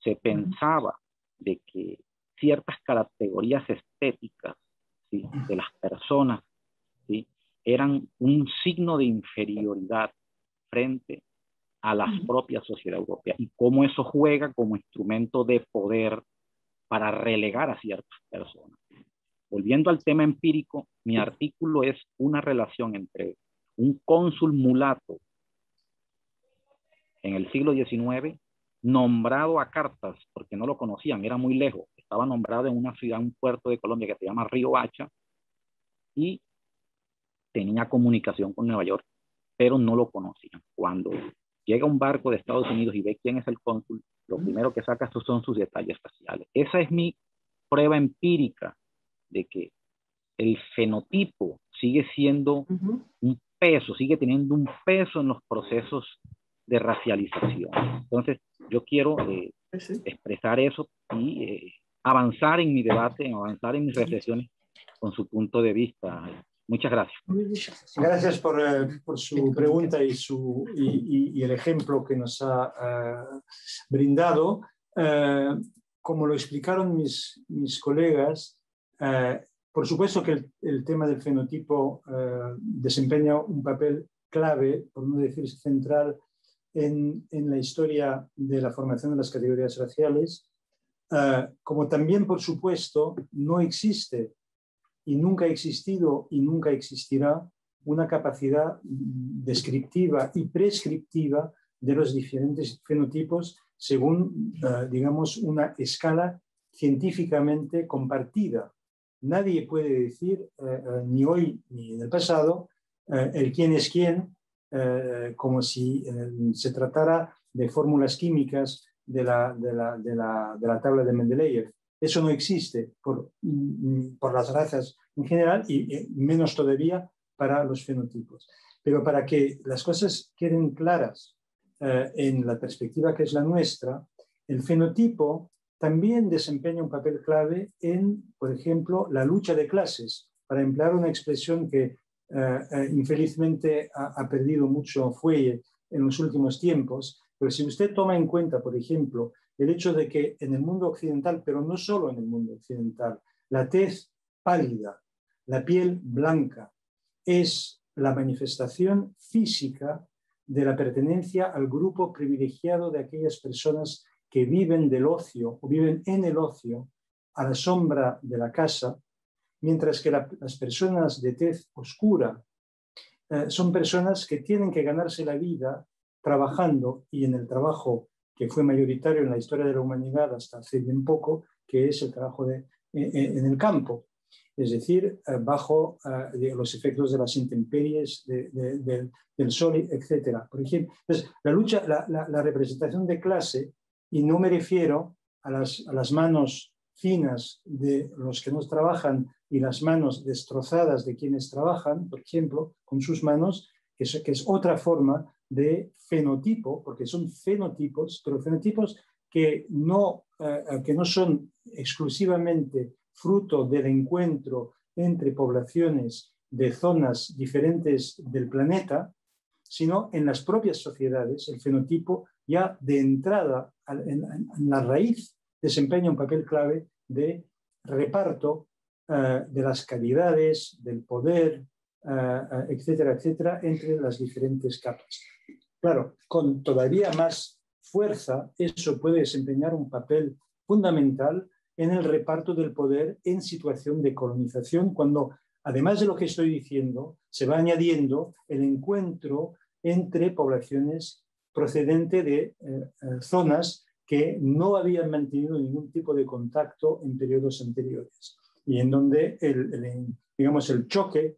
se pensaba de que ciertas categorías estéticas, ¿sí? De las personas, ¿sí? Eran un signo de inferioridad frente a las propias sociedades europeas y cómo eso juega como instrumento de poder para relegar a ciertas personas. Volviendo al tema empírico, mi artículo es una relación entre un cónsul mulato en el siglo diecinueve nombrado a cartas, porque no lo conocían, era muy lejos, estaba nombrado en una ciudad, un puerto de Colombia que se llama Río Hacha, y tenía comunicación con Nueva York, pero no lo conocían. Cuando llega un barco de Estados Unidos y ve quién es el cónsul, lo primero que saca son sus detalles faciales. Esa es mi prueba empírica de que el fenotipo sigue siendo uh-huh. un peso, sigue teniendo un peso en los procesos de racialización. Entonces, yo quiero eh, expresar eso y eh, avanzar en mi debate, avanzar en mis reflexiones con su punto de vista. Muchas gracias. Gracias por, eh, por su pregunta y, su, y, y, y el ejemplo que nos ha eh, brindado. Eh, como lo explicaron mis, mis colegas, eh, por supuesto que el, el tema del fenotipo eh, desempeña un papel clave, por no decir central, En, en la historia de la formación de las categorías raciales, uh, como también, por supuesto, no existe y nunca ha existido y nunca existirá una capacidad descriptiva y prescriptiva de los diferentes fenotipos según, uh, digamos, una escala científicamente compartida. Nadie puede decir, uh, uh, ni hoy ni en el pasado, uh, el quién es quién, Eh, como si eh, se tratara de fórmulas químicas de la, de, la, de, la, de la tabla de Mendeleev. Eso no existe por, por las razas en general y eh, menos todavía para los fenotipos. Pero para que las cosas queden claras eh, en la perspectiva que es la nuestra, el fenotipo también desempeña un papel clave en, por ejemplo, la lucha de clases, para emplear una expresión que Uh, uh, infelizmente ha, ha perdido mucho fuelle en los últimos tiempos, Pero si usted toma en cuenta, por ejemplo, el hecho de que en el mundo occidental, pero no solo en el mundo occidental, la tez pálida, la piel blanca, es la manifestación física de la pertenencia al grupo privilegiado de aquellas personas que viven del ocio o viven en el ocio a la sombra de la casa, mientras que la, las personas de tez oscura eh, son personas que tienen que ganarse la vida trabajando, y en el trabajo que fue mayoritario en la historia de la humanidad hasta hace bien poco, que es el trabajo de, en, en el campo, es decir, bajo uh, los efectos de las intemperies, de, de, de, del sol, etcétera. Por ejemplo, entonces, la lucha, la, la, la representación de clase, y no me refiero a las, a las manos finas de los que no trabajan y las manos destrozadas de quienes trabajan, por ejemplo, con sus manos, que es, que es otra forma de fenotipo, porque son fenotipos, pero fenotipos que no, uh, que no son exclusivamente fruto del encuentro entre poblaciones de zonas diferentes del planeta, sino en las propias sociedades. El fenotipo ya de entrada en la raíz desempeña un papel clave de reparto uh, de las calidades, del poder, uh, etcétera, etcétera, entre las diferentes capas. Claro, con todavía más fuerza eso puede desempeñar un papel fundamental en el reparto del poder en situación de colonización, cuando, además de lo que estoy diciendo, se va añadiendo el encuentro entre poblaciones procedentes de eh, zonas que no habían mantenido ningún tipo de contacto en periodos anteriores, y en donde el, el, digamos, el choque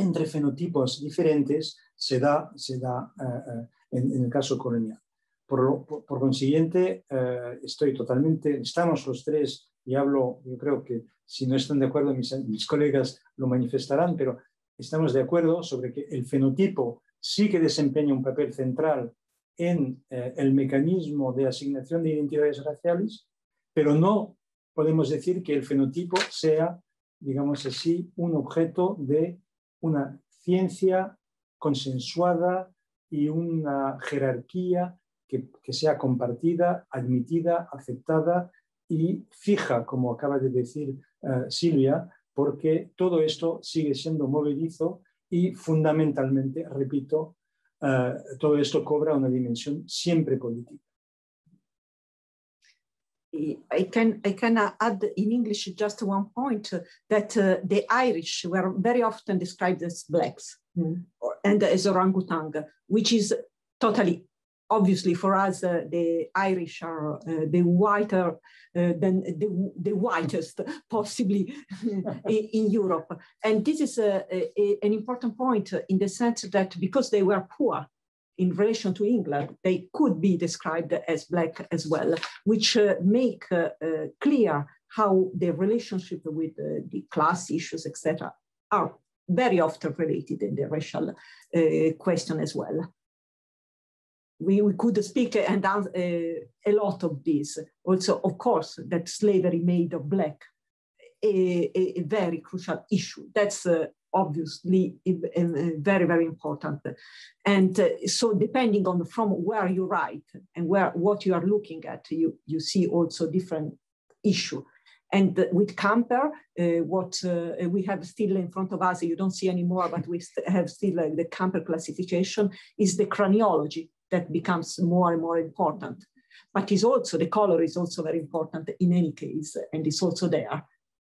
entre fenotipos diferentes se da, se da eh, en, en el caso colonial. Por, lo, por, por consiguiente, eh, estoy totalmente, estamos los tres, y hablo, yo creo que si no están de acuerdo mis, mis colegas lo manifestarán, pero estamos de acuerdo sobre que el fenotipo sí que desempeña un papel central en eh, el mecanismo de asignación de identidades raciales, pero no podemos decir que el fenotipo sea, digamos así, un objeto de una ciencia consensuada y una jerarquía Que, que sea compartida, admitida, aceptada y fija, como acaba de decir uh, Silvia, porque todo esto sigue siendo movedizo y fundamentalmente, repito, uh, todo esto cobra una dimensión siempre política. I can, I can add in English just one point, uh, that uh, the Irish were very often described as blacks, mm. or, and as orangutan, which is totally obviously, for us, uh, the Irish are uh, the whiter, uh, than the, the whitest possibly in, in Europe. And this is a, a, an important point in the sense that because they were poor in relation to England, they could be described as black as well, which uh, make uh, uh, clear how the relationship with uh, the class issues, et cetera, are very often related in the racial uh, question as well. We, we could speak and uh, a lot of this. Also, of course, that slavery made of black a, a, a very crucial issue. That's uh, obviously a, a very, very important. And uh, so depending on from where you write and where what you are looking at, you, you see also different issue. And with Camper, uh, what uh, we have still in front of us, you don't see anymore, but we st have still uh, the Camper classification, is the craniology. That becomes more and more important, but is also the color is also very important in any case, and it's also there.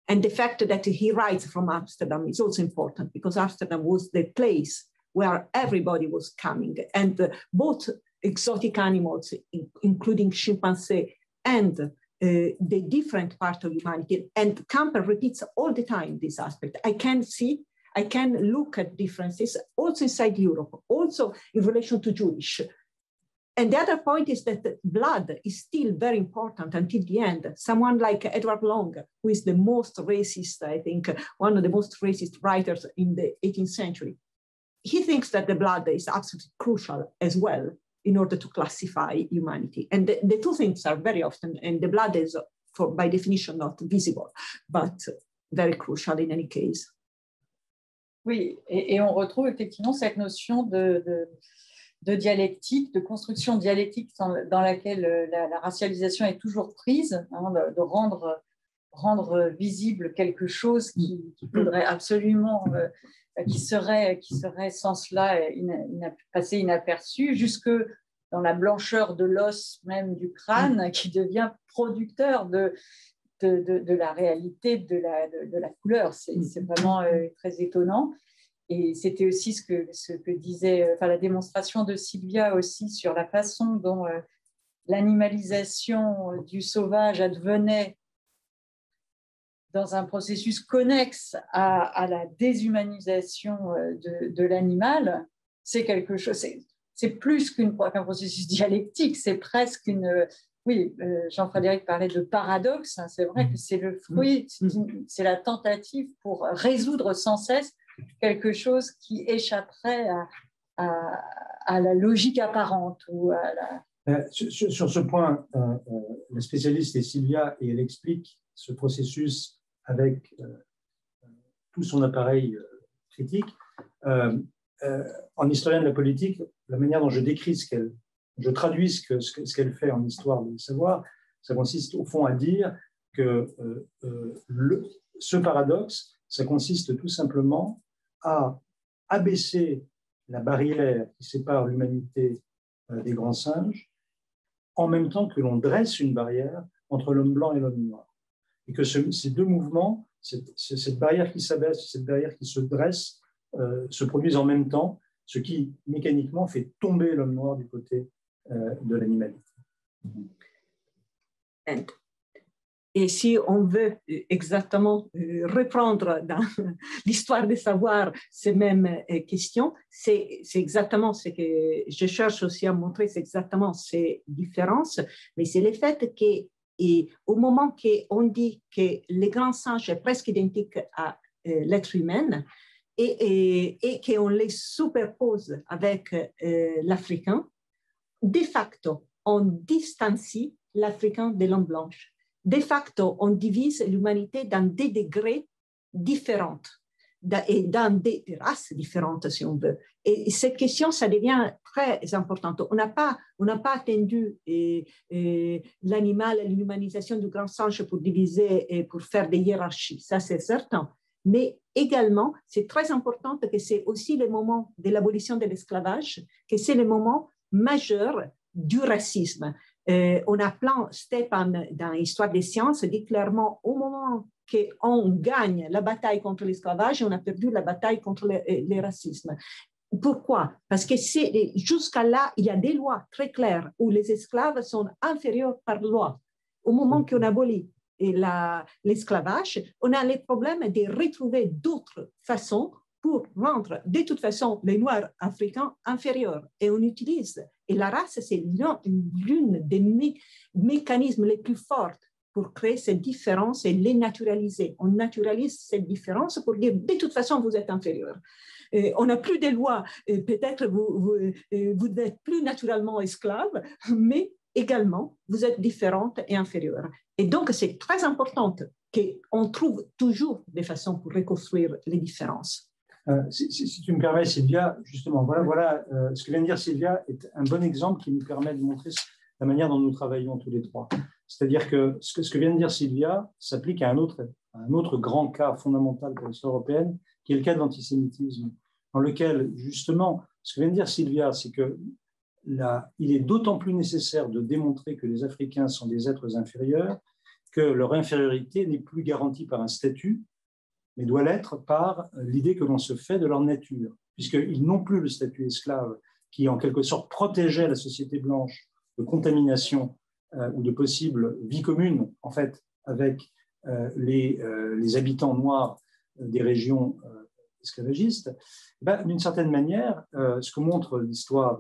And the fact that he writes from Amsterdam is also important, because Amsterdam was the place where everybody was coming, and uh, both exotic animals, in, including chimpanzee, and uh, the different part of humanity. And Camper repeats all the time this aspect. I can see. I can look at differences also inside Europe, also in relation to Jewish. And the other point is that blood is still very important until the end. Someone like Edward Long, who is the most racist, I think, one of the most racist writers in the eighteenth century, he thinks that the blood is absolutely crucial as well in order to classify humanity. And the, the two things are very often, and the blood is, for, by definition, not visible, but very crucial in any case. Oui, et, et on retrouve effectivement cette notion de, de, de dialectique, de construction dialectique dans laquelle la, la racialisation est toujours prise, hein, de rendre, rendre visible quelque chose qui, qui faudrait absolument, euh, qui serait, qui serait sans cela in, in, passé inaperçu, jusque dans la blancheur de l'os même du crâne, qui devient producteur de, de, de, de la réalité de la, de, de la couleur. C'est vraiment euh, très étonnant. Et c'était aussi ce que, ce que disait, enfin, la démonstration de Sylvia aussi sur la façon dont euh, l'animalisation du sauvage advenait dans un processus connexe à, à la déshumanisation de, de l'animal. C'est quelque chose, c'est plus qu'un qu'un processus dialectique, c'est presque une... Oui, euh, Jean-Frédéric parlait de paradoxe, hein, c'est vrai que c'est le fruit, c'est la tentative pour résoudre sans cesse quelque chose qui échapperait à, à, à la logique apparente. Ou à la... euh, sur, sur ce point, euh, euh, la spécialiste est Sylvia et elle explique ce processus avec euh, tout son appareil euh, critique. Euh, euh, en historienne de la politique, la manière dont je décris ce qu'elle, je traduis ce qu'elle ce que, ce qu'elle fait en histoire du savoir, ça consiste au fond à dire que euh, euh, le, ce paradoxe, ça consiste tout simplement à abaisser la barrière qui sépare l'humanité des grands singes, en même temps que l'on dresse une barrière entre l'homme blanc et l'homme noir. Et que ce, ces deux mouvements, cette, cette barrière qui s'abaisse, cette barrière qui se dresse, euh, se produisent en même temps, ce qui mécaniquement fait tomber l'homme noir du côté euh, de l'animalité. Et si on veut exactement reprendre dans l'histoire des savoirs ces mêmes questions, c'est exactement ce que je cherche aussi à montrer, c'est exactement ces différences, mais c'est le fait qu'au moment qu'on dit que les grands singes sont presque identiques à euh, l'être humain et, et, et qu'on les superpose avec euh, l'Africain, de facto, on distancie l'Africain de l'homme blanc. De facto, on divise l'humanité dans des degrés différents et dans des races différentes, si on veut. Et cette question, ça devient très importante. On n'a pas, on n'a pas attendu eh, eh, l'animal et l'humanisation du grand singe pour diviser et pour faire des hiérarchies, ça c'est certain. Mais également, c'est très important que c'est aussi le moment de l'abolition de l'esclavage, que c'est le moment majeur du racisme. Euh, on a plein, Stéphane, dans l'histoire des sciences, dit clairement au moment qu'on gagne la bataille contre l'esclavage, on a perdu la bataille contre le, le racisme. Pourquoi? Parce que jusqu'à là, il y a des lois très claires où les esclaves sont inférieurs par loi. Au moment qu'on abolit l'esclavage, on a les problèmes de retrouver d'autres façons pour rendre de toute façon les Noirs africains inférieurs. Et on utilise, et la race, c'est l'une des mé mécanismes les plus forts pour créer ces différences et les naturaliser. On naturalise ces différences pour dire, de toute façon, vous êtes inférieurs. Et on n'a plus de lois, peut-être vous, vous, vous n'êtes plus naturellement esclaves, mais également, vous êtes différentes et inférieures. Et donc, c'est très important qu'on trouve toujours des façons pour reconstruire les différences. Euh, si, si, si tu me permets, Sylvia, justement, voilà, voilà euh, ce que vient de dire Sylvia est un bon exemple qui nous permet de montrer la manière dont nous travaillons tous les trois. C'est-à-dire que ce, que ce que vient de dire Sylvia s'applique à un autre, à un autre grand cas fondamental pour l'histoire européenne, qui est le cas de l'antisémitisme, dans lequel, justement, ce que vient de dire Sylvia, c'est que là, il est d'autant plus nécessaire de démontrer que les Africains sont des êtres inférieurs, que leur infériorité n'est plus garantie par un statut, mais doit l'être par l'idée que l'on se fait de leur nature, puisqu'ils n'ont plus le statut esclave qui, en quelque sorte, protégeait la société blanche de contamination euh, ou de possible vie commune, en fait, avec euh, les, euh, les habitants noirs euh, des régions euh, esclavagistes. D'une certaine manière, euh, ce que montre l'histoire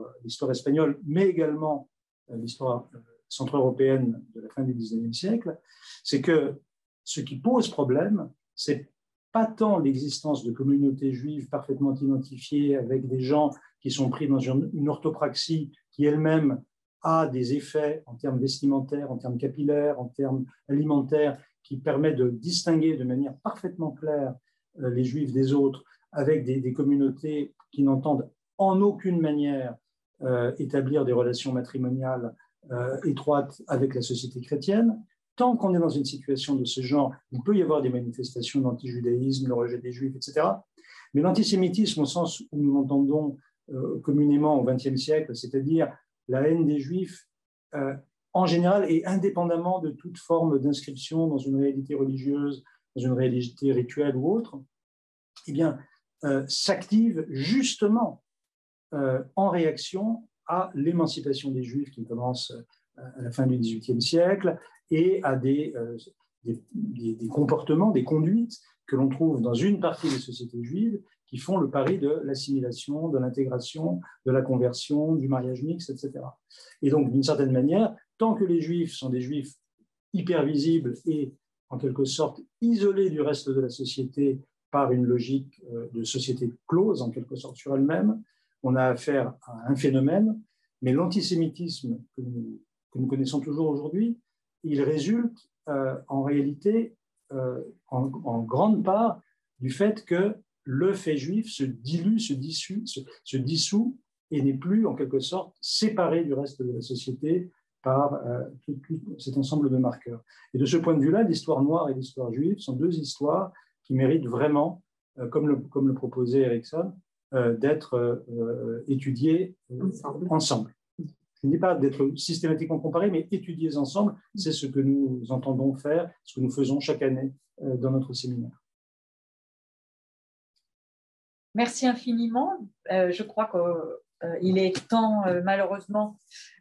espagnole, mais également euh, l'histoire centre-européenne de la fin du dix-neuvième siècle, c'est que ce qui pose problème, c'est pas tant l'existence de communautés juives parfaitement identifiées avec des gens qui sont pris dans une orthopraxie qui elle-même a des effets en termes vestimentaires, en termes capillaires, en termes alimentaires, qui permet de distinguer de manière parfaitement claire les juifs des autres, avec des, des communautés qui n'entendent en aucune manière euh, établir des relations matrimoniales euh, étroites avec la société chrétienne. Tant qu'on est dans une situation de ce genre, il peut y avoir des manifestations d'antijudaïsme, le rejet des juifs, et cetera. Mais l'antisémitisme, au sens où nous l'entendons euh, communément au vingtième siècle, c'est-à-dire la haine des juifs, euh, en général et indépendamment de toute forme d'inscription dans une réalité religieuse, dans une réalité rituelle ou autre, eh bien, euh, s'active justement euh, en réaction à l'émancipation des Juifs qui commence euh, à la fin du dix-huitième siècle et à des, euh, des, des, des comportements, des conduites que l'on trouve dans une partie des sociétés juives qui font le pari de l'assimilation, de l'intégration, de la conversion, du mariage mixte, et cetera. Et donc, d'une certaine manière, tant que les Juifs sont des Juifs hyper visibles et, en quelque sorte, isolés du reste de la société par une logique de société close, en quelque sorte, sur elle-même, on a affaire à un phénomène, mais l'antisémitisme que nous, que nous connaissons toujours aujourd'hui, il résulte euh, en réalité, euh, en, en grande part, du fait que le fait juif se dilue, se dissout, se, se dissout et n'est plus, en quelque sorte, séparé du reste de la société par euh, tout, tout cet ensemble de marqueurs. Et de ce point de vue-là, l'histoire noire et l'histoire juive sont deux histoires qui méritent vraiment, euh, comme, le, comme le proposait Erickson, euh, d'être euh, étudiées euh, ensemble. ensemble. Je ne dis pas d'être systématiquement comparées, mais étudiées ensemble, c'est ce que nous entendons faire, ce que nous faisons chaque année euh, dans notre séminaire. Merci infiniment. Euh, je crois qu'il euh, est temps, euh, malheureusement,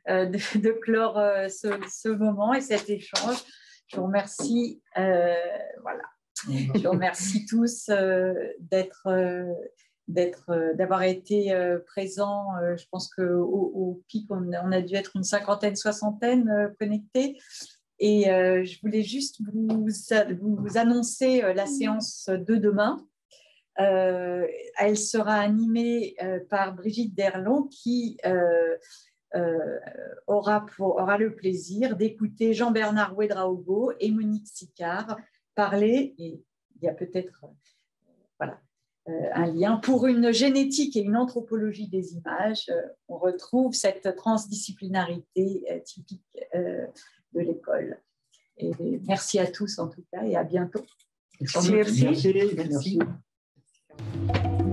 euh, de, de clore euh, ce, ce moment et cet échange. Je vous remercie, euh, voilà. Je vous remercie tous euh, d'être, euh, d'être, euh, d'avoir été euh, présents. Euh, je pense qu'au au pic, on, on a dû être une cinquantaine, soixantaine euh, connectés. Et euh, je voulais juste vous, vous annoncer euh, la séance de demain. Euh, elle sera animée euh, par Brigitte Derlon qui euh, euh, aura, pour, aura le plaisir d'écouter Jean-Bernard Ouedraogo et Monique Sicard parler, et il y a peut-être euh, voilà, euh, un lien, pour une génétique et une anthropologie des images. Euh, on retrouve cette transdisciplinarité euh, typique euh, de l'école. Et, et merci à tous en tout cas et à bientôt. Merci. Merci. Merci. Merci. Thank you.